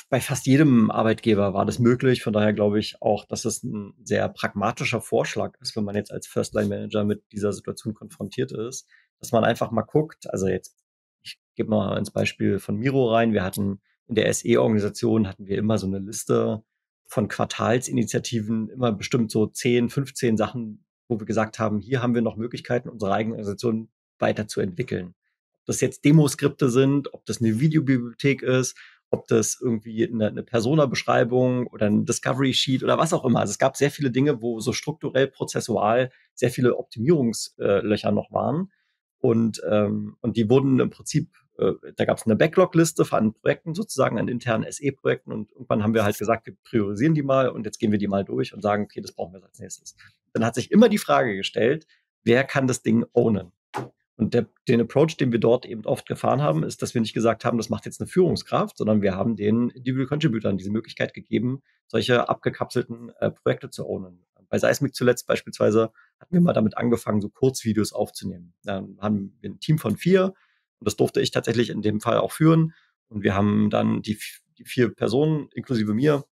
bei fast jedem Arbeitgeber war das möglich. Von daher glaube ich auch, dass es ein sehr pragmatischer Vorschlag ist, wenn man jetzt als First-Line-Manager mit dieser Situation konfrontiert ist, dass man einfach mal guckt, also jetzt, ich gebe mal ins Beispiel von Miro rein, wir hatten in der S E-Organisation hatten wir immer so eine Liste von Quartalsinitiativen, immer bestimmt so zehn, fünfzehn Sachen, wo wir gesagt haben, hier haben wir noch Möglichkeiten, unsere eigene Organisation weiterzuentwickeln. ob das jetzt Demoskripte sind, ob das eine Videobibliothek ist, ob das irgendwie eine, eine Persona-Beschreibung oder ein Discovery-Sheet oder was auch immer. Also es gab sehr viele Dinge, wo so strukturell, prozessual sehr viele Optimierungslöcher noch waren. Und, ähm, und die wurden im Prinzip, äh, da gab es eine Backlog-Liste an Projekten sozusagen, an internen S E-Projekten. Und irgendwann haben wir halt gesagt, wir priorisieren die mal und jetzt gehen wir die mal durch und sagen, okay, das brauchen wir als nächstes. Dann hat sich immer die Frage gestellt, wer kann das Ding ownen? Und der, den Approach, den wir dort eben oft gefahren haben, ist, dass wir nicht gesagt haben, das macht jetzt eine Führungskraft, sondern wir haben den Individual Contributern diese Möglichkeit gegeben, solche abgekapselten äh, Projekte zu ownen. Bei Seismic zuletzt beispielsweise hatten wir mal damit angefangen, so Kurzvideos aufzunehmen. Dann haben wir ein Team von vier und das durfte ich tatsächlich in dem Fall auch führen. Und wir haben dann die, die vier Personen, inklusive mir,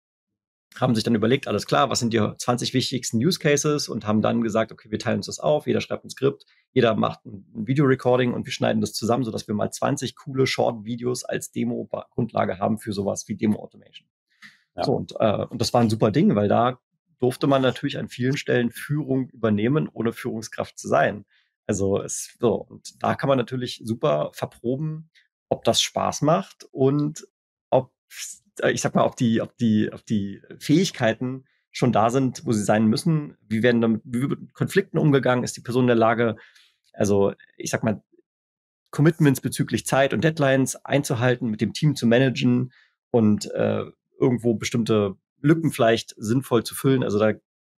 haben sich dann überlegt, alles klar, was sind die zwanzig wichtigsten Use Cases und haben dann gesagt, okay, wir teilen uns das auf, jeder schreibt ein Skript, jeder macht ein Video-Recording und wir schneiden das zusammen, sodass wir mal zwanzig coole Short-Videos als Demo-Grundlage haben für sowas wie Demo-Automation. Ja. So, und, äh, und das war ein super Ding, weil da durfte man natürlich an vielen Stellen Führung übernehmen, ohne Führungskraft zu sein. Also es, so, und da kann man natürlich super verproben, ob das Spaß macht und ob, ich sag mal, ob die, ob die, ob die Fähigkeiten schon da sind, wo sie sein müssen. Wie werden damit, wie wird mit Konflikten umgegangen? Ist die Person in der Lage, also ich sag mal, Commitments bezüglich Zeit und Deadlines einzuhalten, mit dem Team zu managen und äh, irgendwo bestimmte Lücken vielleicht sinnvoll zu füllen. Also da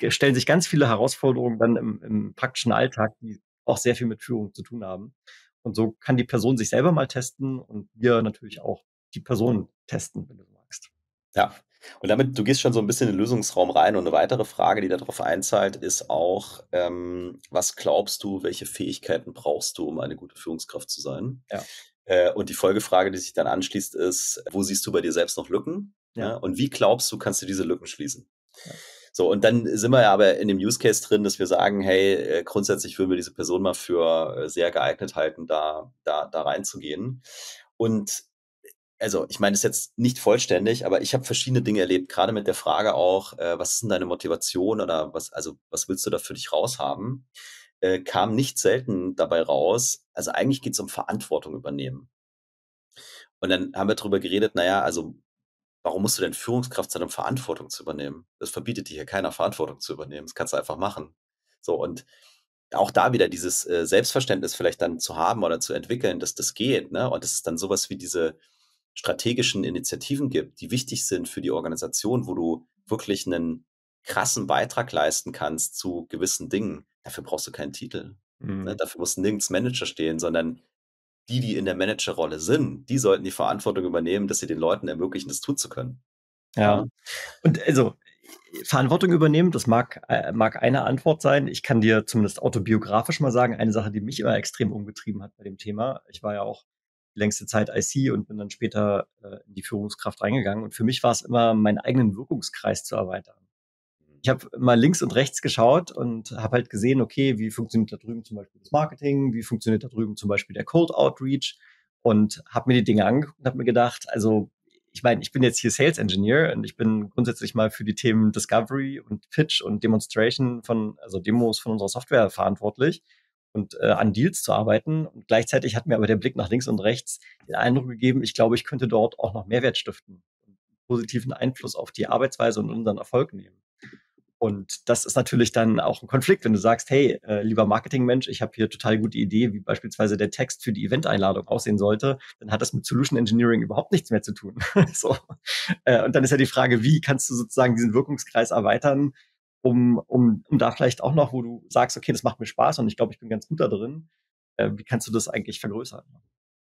stellen sich ganz viele Herausforderungen dann im, im praktischen Alltag, die auch sehr viel mit Führung zu tun haben. Und so kann die Person sich selber mal testen und wir natürlich auch die Person testen, wenn du so magst. Ja, und damit, du gehst schon so ein bisschen in den Lösungsraum rein und eine weitere Frage, die darauf einzahlt, ist auch, ähm, was glaubst du, welche Fähigkeiten brauchst du, um eine gute Führungskraft zu sein? Ja. Äh, und die Folgefrage, die sich dann anschließt, ist, wo siehst du bei dir selbst noch Lücken? Ja. Und wie glaubst du, kannst du diese Lücken schließen? Ja. So, und dann sind wir ja aber in dem Use Case drin, dass wir sagen, hey, grundsätzlich würden wir diese Person mal für sehr geeignet halten, da, da, da reinzugehen. Und also, ich meine, das ist jetzt nicht vollständig, aber ich habe verschiedene Dinge erlebt, gerade mit der Frage auch, äh, was ist denn deine Motivation oder was, also, was willst du da für dich raushaben? Äh, kam nicht selten dabei raus, also eigentlich geht es um Verantwortung übernehmen. Und dann haben wir darüber geredet, naja, also, warum musst du denn Führungskraft sein, um Verantwortung zu übernehmen? Das verbietet dir hier keiner, Verantwortung zu übernehmen. Das kannst du einfach machen. So, und auch da wieder dieses äh, Selbstverständnis vielleicht dann zu haben oder zu entwickeln, dass das geht, ne? Und das ist dann sowas wie diese strategischen Initiativen gibt, die wichtig sind für die Organisation, wo du wirklich einen krassen Beitrag leisten kannst zu gewissen Dingen. Dafür brauchst du keinen Titel. Mhm. Ne? Dafür muss nirgends Manager stehen, sondern die, die in der Managerrolle sind, die sollten die Verantwortung übernehmen, dass sie den Leuten ermöglichen, das tun zu können. Ja, ja. Und also Verantwortung übernehmen, das mag, äh, mag eine Antwort sein. Ich kann dir zumindest autobiografisch mal sagen, eine Sache, die mich immer extrem umgetrieben hat bei dem Thema. Ich war ja auch die längste Zeit I C und bin dann später äh, in die Führungskraft reingegangen. Und für mich war es immer, meinen eigenen Wirkungskreis zu erweitern. Ich habe mal links und rechts geschaut und habe halt gesehen, okay, wie funktioniert da drüben zum Beispiel das Marketing, wie funktioniert da drüben zum Beispiel der Cold Outreach und habe mir die Dinge angeguckt und habe mir gedacht, also ich meine, ich bin jetzt hier Sales Engineer und ich bin grundsätzlich mal für die Themen Discovery und Pitch und Demonstration von, also Demos von unserer Software verantwortlich und äh, an Deals zu arbeiten. Und gleichzeitig hat mir aber der Blick nach links und rechts den Eindruck gegeben, ich glaube, ich könnte dort auch noch Mehrwert stiften und positiven Einfluss auf die Arbeitsweise und unseren Erfolg nehmen. Und das ist natürlich dann auch ein Konflikt, wenn du sagst, hey, äh, lieber Marketingmensch, ich habe hier total gute Idee, wie beispielsweise der Text für die Eventeinladung aussehen sollte, dann hat das mit Solution Engineering überhaupt nichts mehr zu tun. So. Äh, und dann ist ja die Frage, wie kannst du sozusagen diesen Wirkungskreis erweitern, um, um, um da vielleicht auch noch, wo du sagst, okay, das macht mir Spaß und ich glaube, ich bin ganz gut da drin, äh, wie kannst du das eigentlich vergrößern?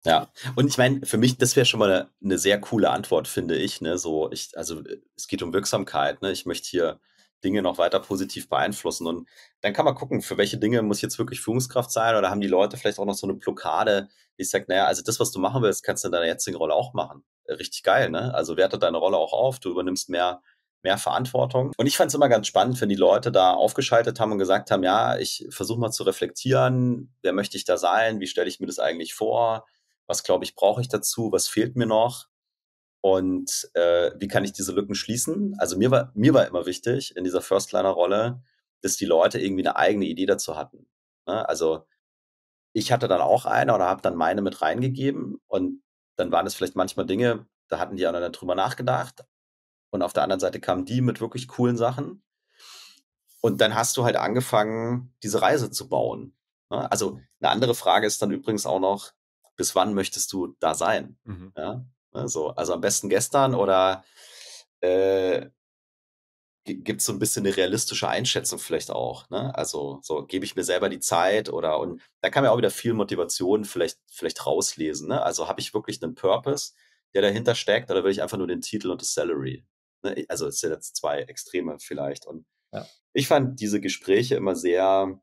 Ja, und ich meine, für mich, das wäre schon mal eine, eine sehr coole Antwort, finde ich, ne? So, ich, also es geht um Wirksamkeit, ne? Ich möchte hier Dinge noch weiter positiv beeinflussen. Und dann kann man gucken, für welche Dinge muss jetzt wirklich Führungskraft sein oder haben die Leute vielleicht auch noch so eine Blockade, ich sage, naja, also das, was du machen willst, kannst du in deiner jetzigen Rolle auch machen. Richtig geil, ne? Also werte deine Rolle auch auf, du übernimmst mehr, mehr Verantwortung. Und ich fand es immer ganz spannend, wenn die Leute da aufgeschaltet haben und gesagt haben, ja, ich versuche mal zu reflektieren, wer möchte ich da sein, wie stelle ich mir das eigentlich vor, was glaube ich, brauche ich dazu, was fehlt mir noch? Und äh, wie kann ich diese Lücken schließen? Also mir war mir war immer wichtig in dieser Firstliner-Rolle, dass die Leute irgendwie eine eigene Idee dazu hatten. Ne? Also ich hatte dann auch eine oder habe dann meine mit reingegeben und dann waren es vielleicht manchmal Dinge, da hatten die auch dann drüber nachgedacht und auf der anderen Seite kamen die mit wirklich coolen Sachen und dann hast du halt angefangen, diese Reise zu bauen. Also eine andere Frage ist dann übrigens auch noch, bis wann möchtest du da sein? Mhm. Ja? Also, also am besten gestern oder äh, gibt es so ein bisschen eine realistische Einschätzung vielleicht auch. Ne? Also so gebe ich mir selber die Zeit oder und da kann man auch wieder viel Motivation vielleicht, vielleicht rauslesen. Ne? Also habe ich wirklich einen Purpose, der dahinter steckt oder will ich einfach nur den Titel und das Salary? Ne? Also es sind jetzt zwei Extreme vielleicht. Und ja. Ich fand diese Gespräche immer sehr,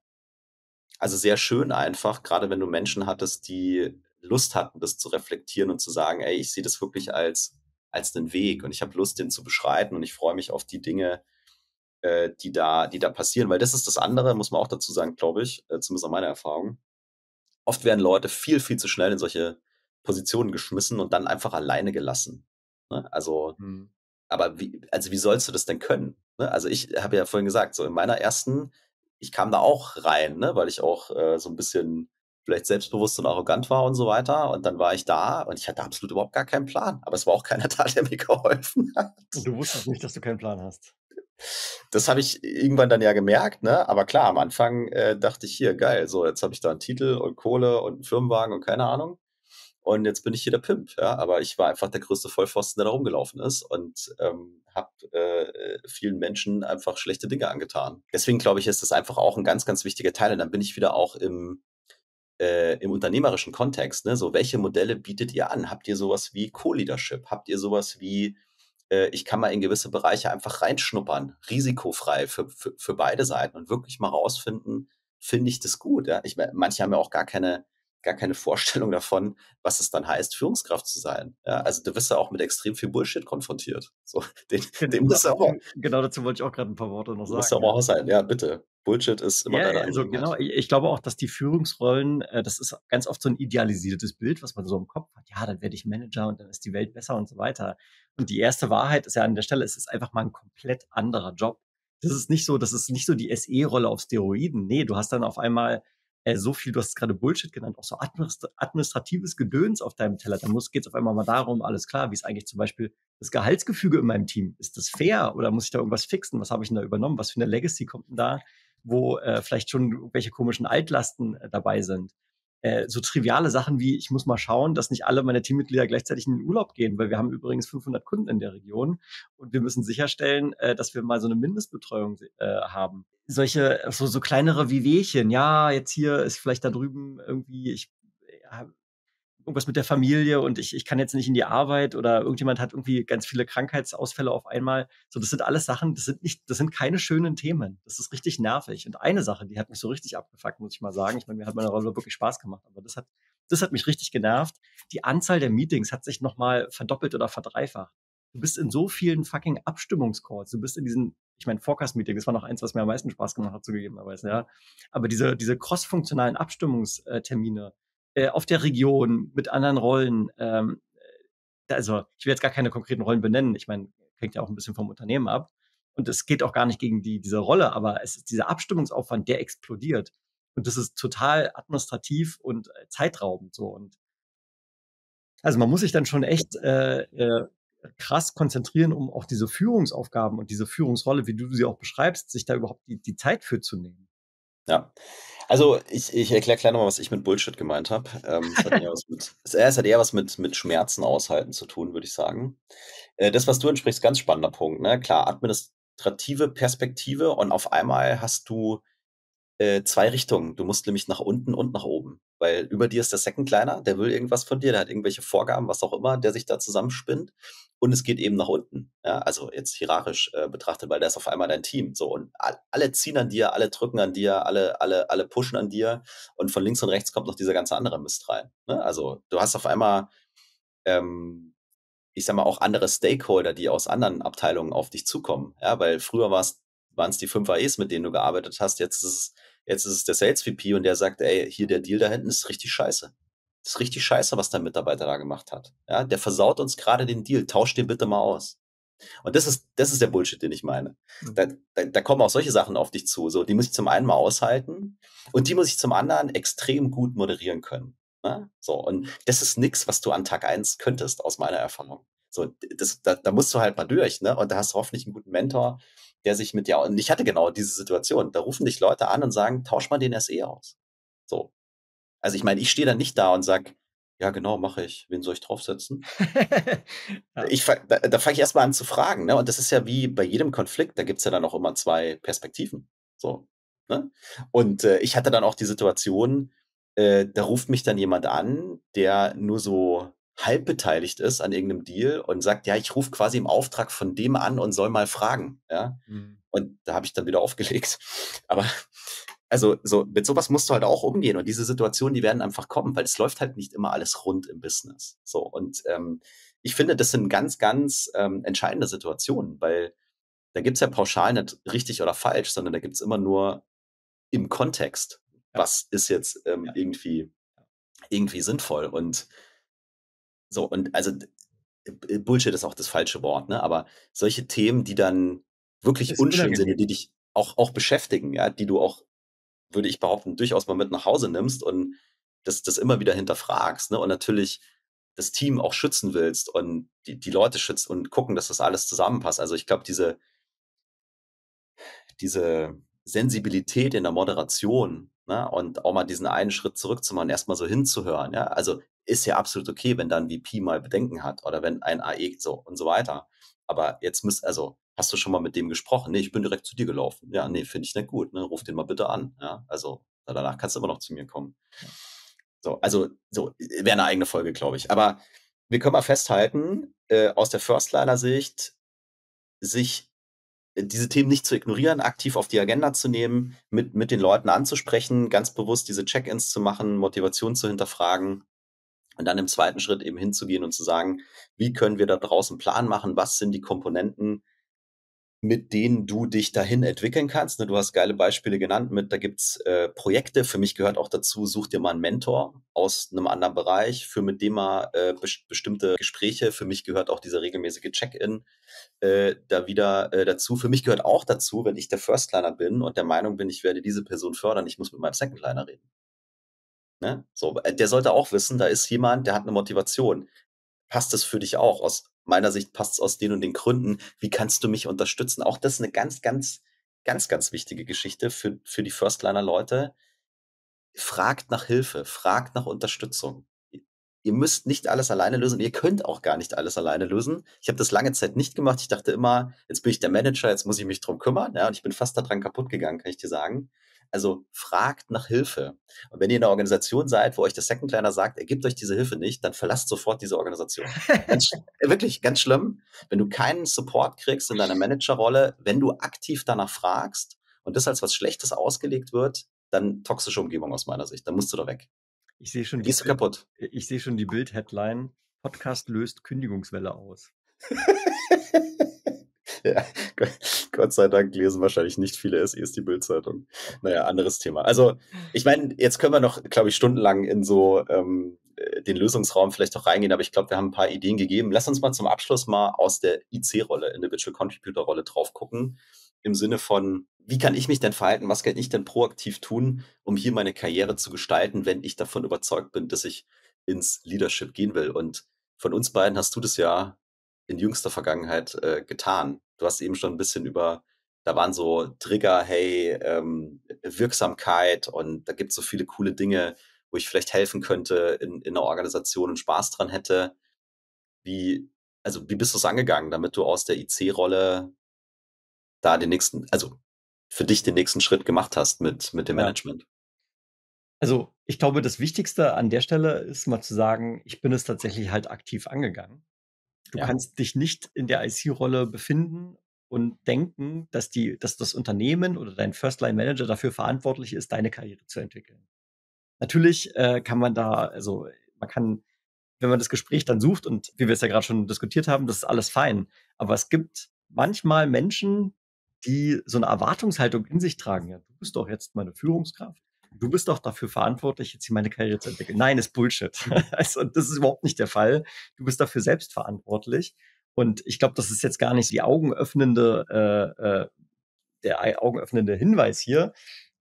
also sehr schön einfach, gerade wenn du Menschen hattest, die Lust hatten, das zu reflektieren und zu sagen, ey, ich sehe das wirklich als, als einen Weg und ich habe Lust, den zu beschreiten und ich freue mich auf die Dinge, äh, die da, die da passieren, weil das ist das andere, muss man auch dazu sagen, glaube ich, äh, zumindest an meiner Erfahrung. Oft werden Leute viel, viel zu schnell in solche Positionen geschmissen und dann einfach alleine gelassen. Ne? Also, mhm. aber wie, also wie sollst du das denn können? Ne? Also ich habe ja vorhin gesagt, so in meiner ersten ich kam da auch rein, ne, weil ich auch äh, so ein bisschen vielleicht selbstbewusst und arrogant war und so weiter. Und dann war ich da und ich hatte absolut überhaupt gar keinen Plan. Aber es war auch keiner da, der mir geholfen hat. Du wusstest nicht, dass du keinen Plan hast. Das habe ich irgendwann dann ja gemerkt, ne? Aber klar, am Anfang äh, dachte ich, hier, geil, so jetzt habe ich da einen Titel und Kohle und einen Firmenwagen und keine Ahnung. Und jetzt bin ich hier der Pimp, ja. Aber ich war einfach der größte Vollpfosten, der da rumgelaufen ist und ähm, habe äh, vielen Menschen einfach schlechte Dinge angetan. Deswegen glaube ich, ist das einfach auch ein ganz, ganz wichtiger Teil. Und dann bin ich wieder auch im, äh, im unternehmerischen Kontext. Ne? So, welche Modelle bietet ihr an? Habt ihr sowas wie Co-Leadership? Habt ihr sowas wie, äh, ich kann mal in gewisse Bereiche einfach reinschnuppern, risikofrei für, für, für beide Seiten und wirklich mal rausfinden, finde ich das gut? Ja? Ich meine, manche haben ja auch gar keine gar keine Vorstellung davon, was es dann heißt, Führungskraft zu sein. Ja, also du wirst ja auch mit extrem viel Bullshit konfrontiert. So, den, den musst du auch, genau dazu wollte ich auch gerade ein paar Worte noch sagen. Musst du aber auch sein, ja, bitte. Bullshit ist immer ja, deine also genau. Ich glaube auch, dass die Führungsrollen, das ist ganz oft so ein idealisiertes Bild, was man so im Kopf hat. Ja, dann werde ich Manager und dann ist die Welt besser und so weiter. Und die erste Wahrheit ist ja an der Stelle, es ist einfach mal ein komplett anderer Job. Das ist nicht so, das ist nicht so die S E-Rolle auf Steroiden. Nee, du hast dann auf einmal so viel, du hast es gerade Bullshit genannt, auch so administratives Gedöns auf deinem Teller. Da geht es auf einmal mal darum, alles klar, wie ist eigentlich zum Beispiel das Gehaltsgefüge in meinem Team? Ist das fair oder muss ich da irgendwas fixen? Was habe ich denn da übernommen? Was für eine Legacy kommt denn da, wo äh, vielleicht schon irgendwelche komischen Altlasten äh, dabei sind? Äh, so triviale Sachen wie, ich muss mal schauen, dass nicht alle meine Teammitglieder gleichzeitig in den Urlaub gehen, weil wir haben übrigens fünfhundert Kunden in der Region und wir müssen sicherstellen, äh, dass wir mal so eine Mindestbetreuung äh, haben. Solche, so, so kleinere Wehwehchen, ja, jetzt hier ist vielleicht da drüben irgendwie, ich ja, irgendwas mit der Familie und ich, ich kann jetzt nicht in die Arbeit oder irgendjemand hat irgendwie ganz viele Krankheitsausfälle auf einmal. So, das sind alles Sachen, das sind nicht, das sind keine schönen Themen. Das ist richtig nervig. Und eine Sache, die hat mich so richtig abgefuckt, muss ich mal sagen. Ich meine, mir hat meine Rolle wirklich Spaß gemacht, aber das hat, das hat mich richtig genervt. Die Anzahl der Meetings hat sich nochmal verdoppelt oder verdreifacht. Du bist in so vielen fucking Abstimmungscalls. Du bist in diesen, ich meine, Forecast-Meeting, das war noch eins, was mir am meisten Spaß gemacht hat, zugegebenerweise, ja. Aber diese, diese cross-funktionalen Abstimmungstermine, auf der Region, mit anderen Rollen. Ähm, also ich will jetzt gar keine konkreten Rollen benennen. Ich meine, hängt ja auch ein bisschen vom Unternehmen ab. Und es geht auch gar nicht gegen die, diese Rolle, aber es ist dieser Abstimmungsaufwand, der explodiert. Und das ist total administrativ und äh, zeitraubend. So. Und also man muss sich dann schon echt äh, äh, krass konzentrieren, um auch diese Führungsaufgaben und diese Führungsrolle, wie du sie auch beschreibst, sich da überhaupt die, die Zeit für zu nehmen. Ja, also ich, ich erkläre gleich nochmal, was ich mit Bullshit gemeint habe. Ähm, es hat eher was, mit, es hat eher was mit, mit Schmerzen aushalten zu tun, würde ich sagen. Äh, das, was du entsprichst, ganz spannender Punkt. Ne? Klar, administrative Perspektive und auf einmal hast du äh, zwei Richtungen. Du musst nämlich nach unten und nach oben, weil über dir ist der Second Liner, der will irgendwas von dir, der hat irgendwelche Vorgaben, was auch immer, der sich da zusammenspinnt. Und es geht eben nach unten, ja, also jetzt hierarchisch äh, betrachtet, weil da ist auf einmal dein Team. So, und alle ziehen an dir, alle drücken an dir, alle, alle, alle pushen an dir und von links und rechts kommt noch dieser ganze andere Mist rein. Ne? Also du hast auf einmal, ähm, ich sag mal, auch andere Stakeholder, die aus anderen Abteilungen auf dich zukommen. Ja, weil früher waren es die fünf A Es, mit denen du gearbeitet hast, jetzt ist es, jetzt ist es der Sales V P und der sagt, ey, hier der Deal da hinten ist richtig scheiße. Das ist richtig scheiße, was dein Mitarbeiter da gemacht hat. Ja, der versaut uns gerade den Deal. Tausch den bitte mal aus. Und das ist, das ist der Bullshit, den ich meine. Da, da, da kommen auch solche Sachen auf dich zu. So, die muss ich zum einen mal aushalten und die muss ich zum anderen extrem gut moderieren können. Ne? So, und das ist nichts, was du an Tag eins könntest, aus meiner Erfahrung. So, das, da, da musst du halt mal durch, ne? Und da hast du hoffentlich einen guten Mentor, der sich mit dir, und ich hatte genau diese Situation, da rufen dich Leute an und sagen, tausch mal den S E aus. So. Also ich meine, ich stehe dann nicht da und sage, ja genau, mache ich, wen soll ich draufsetzen? Ja. ich, da da fange ich erstmal an zu fragen, ne? Und das ist ja wie bei jedem Konflikt, da gibt es ja dann auch immer zwei Perspektiven. So, ne? Und äh, ich hatte dann auch die Situation, äh, da ruft mich dann jemand an, der nur so halb beteiligt ist an irgendeinem Deal und sagt, ja, ich rufe quasi im Auftrag von dem an und soll mal fragen. Ja? Mhm. Und da habe ich dann wieder aufgelegt. Aber also so, mit sowas musst du halt auch umgehen. Und diese Situationen, die werden einfach kommen, weil es läuft halt nicht immer alles rund im Business. So, und ähm, ich finde, das sind ganz, ganz ähm, entscheidende Situationen, weil da gibt es ja pauschal nicht richtig oder falsch, sondern da gibt es immer nur im Kontext, was ist jetzt ähm, ja. irgendwie, irgendwie sinnvoll. Und so, und also Bullshit ist auch das falsche Wort, ne? Aber solche Themen, die dann wirklich unschön sind, die dich auch, auch beschäftigen, ja, die du auch, würde ich behaupten, durchaus mal mit nach Hause nimmst und das, das immer wieder hinterfragst, ne? Und natürlich das Team auch schützen willst und die, die Leute schützt und gucken, dass das alles zusammenpasst. Also ich glaube, diese, diese Sensibilität in der Moderation, ne? Und auch mal diesen einen Schritt zurückzumachen, erstmal so hinzuhören, ja, also ist ja absolut okay, wenn dann V P mal Bedenken hat oder wenn ein A E so und so weiter. Aber jetzt müsst, also, hast du schon mal mit dem gesprochen? Nee, ich bin direkt zu dir gelaufen. Ja, nee, finde ich nicht gut. Ne? Ruf den mal bitte an. Ja, also, danach kannst du immer noch zu mir kommen. So, also, so, wäre eine eigene Folge, glaube ich. Aber wir können mal festhalten, äh, aus der Firstliner-Sicht, sich diese Themen nicht zu ignorieren, aktiv auf die Agenda zu nehmen, mit, mit den Leuten anzusprechen, ganz bewusst diese Check-ins zu machen, Motivation zu hinterfragen. Und dann im zweiten Schritt eben hinzugehen und zu sagen, wie können wir da draußen einen Plan machen? Was sind die Komponenten, mit denen du dich dahin entwickeln kannst? Du hast geile Beispiele genannt mit, da gibt's äh, Projekte. Für mich gehört auch dazu, such dir mal einen Mentor aus einem anderen Bereich, für mit dem mal äh, best- bestimmte Gespräche. Für mich gehört auch dieser regelmäßige Check-in äh, da wieder äh, dazu. Für mich gehört auch dazu, wenn ich der Firstliner bin und der Meinung bin, ich werde diese Person fördern, ich muss mit meinem Secondliner reden. Ne? So, der sollte auch wissen, da ist jemand, der hat eine Motivation. Passt es für dich auch? Aus meiner Sicht passt es aus den und den Gründen. Wie kannst du mich unterstützen? Auch das ist eine ganz, ganz, ganz, ganz wichtige Geschichte für, für die Firstliner-Leute. Fragt nach Hilfe, fragt nach Unterstützung. Ihr müsst nicht alles alleine lösen. Ihr könnt auch gar nicht alles alleine lösen. Ich habe das lange Zeit nicht gemacht. Ich dachte immer, jetzt bin ich der Manager, jetzt muss ich mich drum kümmern. Ja, und ich bin fast daran kaputt gegangen, kann ich dir sagen. Also fragt nach Hilfe. Und wenn ihr in einer Organisation seid, wo euch der Secondliner sagt, er gibt euch diese Hilfe nicht, dann verlasst sofort diese Organisation. Ganz sch- wirklich, ganz schlimm. Wenn du keinen Support kriegst in deiner Managerrolle, wenn du aktiv danach fragst und das als was Schlechtes ausgelegt wird, dann toxische Umgebung aus meiner Sicht. Dann musst du da weg. Ich sehe schon, Gehst die, du kaputt. Ich sehe schon die Bild-Headline, Podcast löst Kündigungswelle aus. Ja, Gott sei Dank lesen wahrscheinlich nicht viele S Es die Bild-Zeitung. Naja, anderes Thema. Also ich meine, jetzt können wir noch, glaube ich, stundenlang in so ähm, den Lösungsraum vielleicht auch reingehen, aber ich glaube, wir haben ein paar Ideen gegeben. Lass uns mal zum Abschluss mal aus der I C-Rolle, Individual Contributor-Rolle drauf gucken, im Sinne von, wie kann ich mich denn verhalten, was kann ich denn proaktiv tun, um hier meine Karriere zu gestalten, wenn ich davon überzeugt bin, dass ich ins Leadership gehen will. Und von uns beiden hast du das ja in jüngster Vergangenheit äh, getan. Du hast eben schon ein bisschen über, da waren so Trigger, hey, ähm, Wirksamkeit und da gibt es so viele coole Dinge, wo ich vielleicht helfen könnte in, in einer Organisation und Spaß dran hätte. Wie, also wie bist du es angegangen, damit du aus der I C-Rolle da den nächsten, also für dich den nächsten Schritt gemacht hast mit, mit dem ja. Management? Also ich glaube, das Wichtigste an der Stelle ist mal zu sagen, ich bin es tatsächlich halt aktiv angegangen. Du ja. kannst dich nicht in der I C-Rolle befinden und denken, dass, die, dass das Unternehmen oder dein First-Line-Manager dafür verantwortlich ist, deine Karriere zu entwickeln. Natürlich äh, kann man da, also man kann, wenn man das Gespräch dann sucht und wie wir es ja gerade schon diskutiert haben, das ist alles fein. Aber es gibt manchmal Menschen, die so eine Erwartungshaltung in sich tragen. Ja, du bist doch jetzt meine Führungskraft. Du bist doch dafür verantwortlich, jetzt hier meine Karriere zu entwickeln. Nein, ist Bullshit. Also das ist überhaupt nicht der Fall. Du bist dafür selbst verantwortlich. Und ich glaube, das ist jetzt gar nicht die augenöffnende, äh, äh, der augenöffnende Hinweis hier.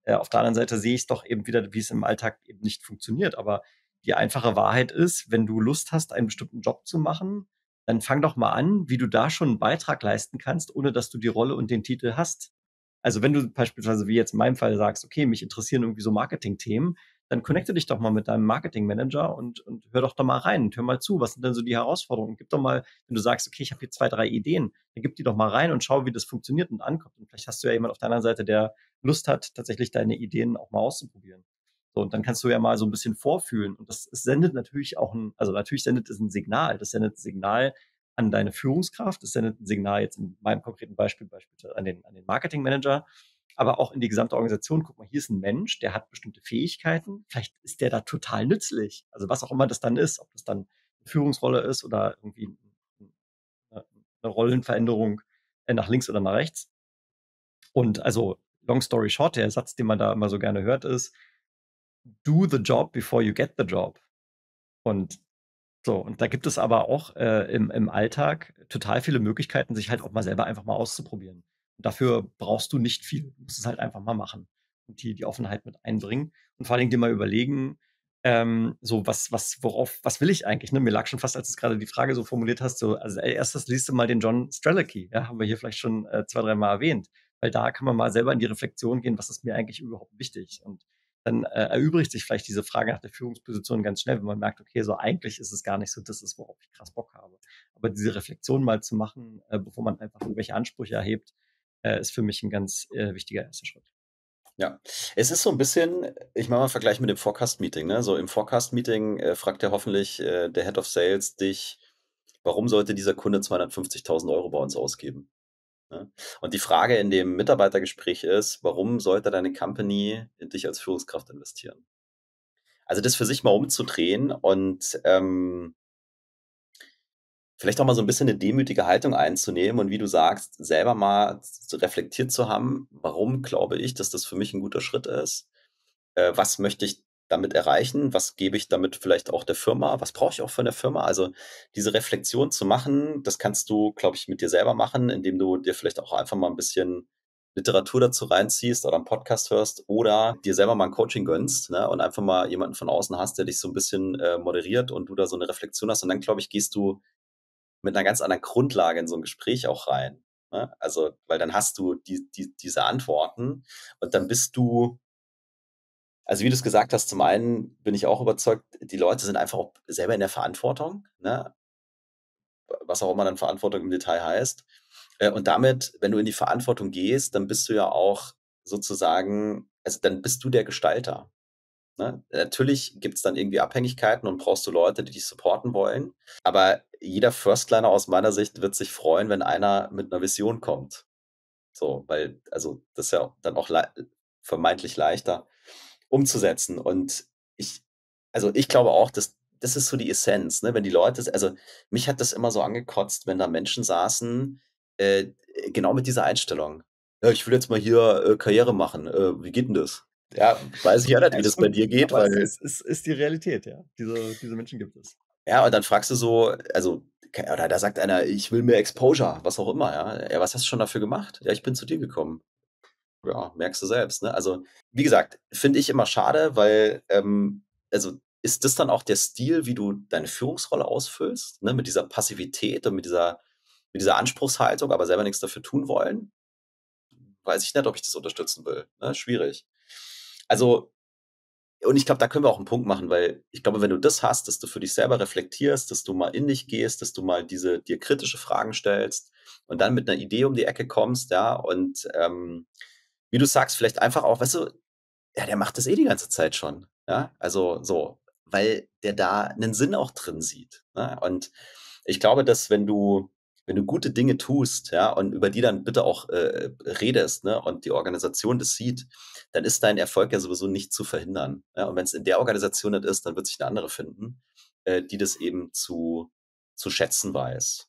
Äh, auf der anderen Seite sehe ich es doch eben wieder, wie es im Alltag eben nicht funktioniert. Aber die einfache Wahrheit ist, wenn du Lust hast, einen bestimmten Job zu machen, dann fang doch mal an, wie du da schon einen Beitrag leisten kannst, ohne dass du die Rolle und den Titel hast. Also wenn du beispielsweise, wie jetzt in meinem Fall, sagst, okay, mich interessieren irgendwie so Marketing-Themen, dann connecte dich doch mal mit deinem Marketing-Manager und, und hör doch da mal rein und hör mal zu, was sind denn so die Herausforderungen? Gib doch mal, wenn du sagst, okay, ich habe hier zwei, drei Ideen, dann gib die doch mal rein und schau, wie das funktioniert und ankommt. Und vielleicht hast du ja jemanden auf deiner Seite, der Lust hat, tatsächlich deine Ideen auch mal auszuprobieren. So, und dann kannst du ja mal so ein bisschen vorfühlen. Und das sendet natürlich auch ein, also natürlich sendet es ein Signal. Das sendet ein Signal an deine Führungskraft. Das sendet ein Signal jetzt in meinem konkreten Beispiel, beispielsweise an den, an den Marketingmanager, aber auch in die gesamte Organisation. Guck mal, hier ist ein Mensch, der hat bestimmte Fähigkeiten. Vielleicht ist der da total nützlich. Also was auch immer das dann ist, ob das dann eine Führungsrolle ist oder irgendwie eine, eine Rollenveränderung nach links oder nach rechts. Und also, long story short, der Satz, den man da immer so gerne hört, ist, do the job before you get the job. Und so, und da gibt es aber auch äh, im, im Alltag total viele Möglichkeiten, sich halt auch mal selber einfach mal auszuprobieren. Und dafür brauchst du nicht viel. Du musst es halt einfach mal machen und die, die Offenheit mit einbringen und vor allen Dingen dir mal überlegen, ähm, so was, was, worauf, was will ich eigentlich? Ne? Mir lag schon fast, als du gerade die Frage so formuliert hast, so, also erstes liest du mal den John Strelicky, ja, haben wir hier vielleicht schon äh, zwei, drei Mal erwähnt, weil da kann man mal selber in die Reflexion gehen, was ist mir eigentlich überhaupt wichtig? Und dann äh, erübrigt sich vielleicht diese Frage nach der Führungsposition ganz schnell, wenn man merkt, okay, so eigentlich ist es gar nicht so, das ist, worauf ich krass Bock habe. Aber diese Reflexion mal zu machen, äh, bevor man einfach irgendwelche Ansprüche erhebt, äh, ist für mich ein ganz äh, wichtiger erster Schritt. Ja, es ist so ein bisschen, ich mache mal einen Vergleich mit dem Forecast-Meeting. Ne? So im Forecast-Meeting äh, fragt ja hoffentlich äh, der Head of Sales dich, warum sollte dieser Kunde zweihundertfünfzigtausend Euro bei uns ausgeben? Und die Frage in dem Mitarbeitergespräch ist, warum sollte deine Company in dich als Führungskraft investieren? Also das für sich mal umzudrehen und ähm, vielleicht auch mal so ein bisschen eine demütige Haltung einzunehmen und wie du sagst, selber mal reflektiert zu haben, warum glaube ich, dass das für mich ein guter Schritt ist? Äh, was möchte ich damit erreichen? Was gebe ich damit vielleicht auch der Firma? Was brauche ich auch von der Firma? Also diese Reflexion zu machen, das kannst du, glaube ich, mit dir selber machen, indem du dir vielleicht auch einfach mal ein bisschen Literatur dazu reinziehst oder einen Podcast hörst oder dir selber mal ein Coaching gönnst, ne? Und einfach mal jemanden von außen hast, der dich so ein bisschen äh, moderiert und du da so eine Reflexion hast. Und dann, glaube ich, gehst du mit einer ganz anderen Grundlage in so ein Gespräch auch rein. Ne? Also, weil dann hast du die, die, diese Antworten und dann bist du, also wie du es gesagt hast, zum einen bin ich auch überzeugt, die Leute sind einfach auch selber in der Verantwortung, ne? Was auch immer dann Verantwortung im Detail heißt. Und damit, wenn du in die Verantwortung gehst, dann bist du ja auch sozusagen, also dann bist du der Gestalter. Ne? Natürlich gibt es dann irgendwie Abhängigkeiten und brauchst du Leute, die dich supporten wollen. Aber jeder Firstliner aus meiner Sicht wird sich freuen, wenn einer mit einer Vision kommt. So, weil, also das ist ja dann auch le- vermeintlich leichter umzusetzen. Und ich, also ich glaube auch, dass das ist so die Essenz, ne? Wenn die Leute, also mich hat das immer so angekotzt, wenn da Menschen saßen, äh, genau mit dieser Einstellung. Ja, ich will jetzt mal hier äh, Karriere machen. Äh, wie geht denn das? Ja, weiß ich ja nicht, wie das bei dir geht. Aber weil es ist, ist die Realität, ja. Diese, diese Menschen gibt es. Ja, und dann fragst du so, also, oder da sagt einer, ich will mehr Exposure, was auch immer, ja. Ja, was hast du schon dafür gemacht? Ja, ich bin zu dir gekommen. Ja, merkst du selbst, ne? Also, wie gesagt, finde ich immer schade, weil, ähm, also ist das dann auch der Stil, wie du deine Führungsrolle ausfüllst, ne? Mit dieser Passivität und mit dieser, mit dieser Anspruchshaltung, aber selber nichts dafür tun wollen? Weiß ich nicht, ob ich das unterstützen will, ne? Schwierig. Also, und ich glaube, da können wir auch einen Punkt machen, weil ich glaube, wenn du das hast, dass du für dich selber reflektierst, dass du mal in dich gehst, dass du mal diese, dir kritische Fragen stellst und dann mit einer Idee um die Ecke kommst, ja, und, ähm, wie du sagst, vielleicht einfach auch, weißt du, ja, der macht das eh die ganze Zeit schon, ja, also so, weil der da einen Sinn auch drin sieht, ne? Und ich glaube, dass wenn du, wenn du gute Dinge tust, ja, und über die dann bitte auch äh, redest, ne, und die Organisation das sieht, dann ist dein Erfolg ja sowieso nicht zu verhindern, ja? Und wenn es in der Organisation nicht ist, dann wird sich eine andere finden, äh, die das eben zu, zu schätzen weiß.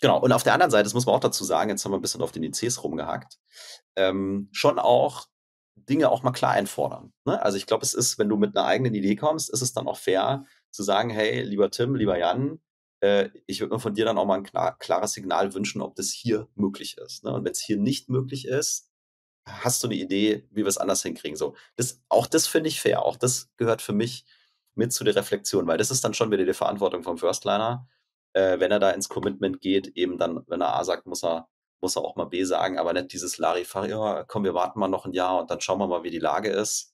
Genau, und auf der anderen Seite, das muss man auch dazu sagen, jetzt haben wir ein bisschen auf den I Cs rumgehackt, ähm, schon auch Dinge auch mal klar einfordern. Ne? Also ich glaube, es ist, wenn du mit einer eigenen Idee kommst, ist es dann auch fair zu sagen, hey, lieber Tim, lieber Jan, äh, ich würde mir von dir dann auch mal ein klar, klares Signal wünschen, ob das hier möglich ist. Ne? Und wenn es hier nicht möglich ist, hast du eine Idee, wie wir es anders hinkriegen? So, das, auch das finde ich fair. Auch das gehört für mich mit zu der Reflexion, weil das ist dann schon wieder die Verantwortung vom Firstliner, äh, wenn er da ins Commitment geht, eben dann, wenn er A sagt, muss er, muss er auch mal B sagen, aber nicht dieses Larifari, ja, komm, wir warten mal noch ein Jahr und dann schauen wir mal, wie die Lage ist.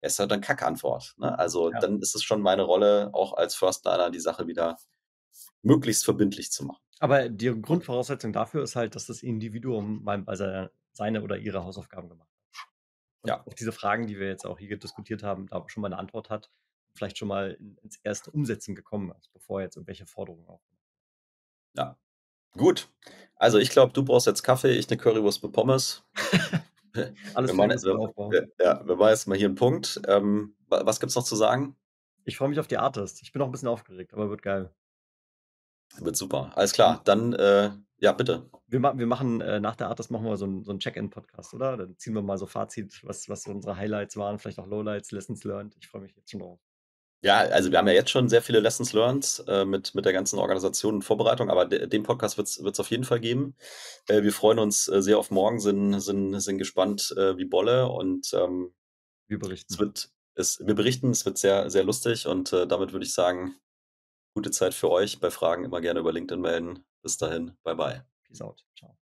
Es ist halt dann Kackantwort. Ne? Also ja. Dann ist es schon meine Rolle, auch als Firstliner die Sache wieder möglichst verbindlich zu machen. Aber die Grundvoraussetzung dafür ist halt, dass das Individuum beim, also seine oder ihre Hausaufgaben gemacht hat. Und ja. Auf diese Fragen, die wir jetzt auch hier diskutiert haben, da schon mal eine Antwort hat, vielleicht schon mal ins erste Umsetzen gekommen ist, bevor jetzt irgendwelche Forderungen auch. Ja, gut. Also ich glaube, du brauchst jetzt Kaffee, ich eine Currywurst mit Pommes. Alles wir machen, jetzt, wir, ja, wir machen jetzt mal hier einen Punkt. Ähm, was gibt es noch zu sagen? Ich freue mich auf die Artist. Ich bin auch ein bisschen aufgeregt, aber wird geil. Wird super. Alles klar, dann äh, ja, bitte. Wir, ma wir machen äh, nach der Artist machen wir so einen so Check-In-Podcast, oder? Dann ziehen wir mal so Fazit, was, was unsere Highlights waren, vielleicht auch Lowlights, Lessons Learned. Ich freue mich jetzt schon drauf. Ja, also wir haben ja jetzt schon sehr viele Lessons Learned äh, mit, mit der ganzen Organisation und Vorbereitung, aber de den Podcast wird es auf jeden Fall geben. Äh, wir freuen uns äh, sehr auf morgen, sind, sind, sind gespannt äh, wie Bolle und ähm, wir berichten. Es wird, es, wir berichten, es wird sehr, sehr lustig und äh, damit würde ich sagen, gute Zeit für euch. Bei Fragen immer gerne über LinkedIn melden. Bis dahin, bye bye. Peace out. Ciao.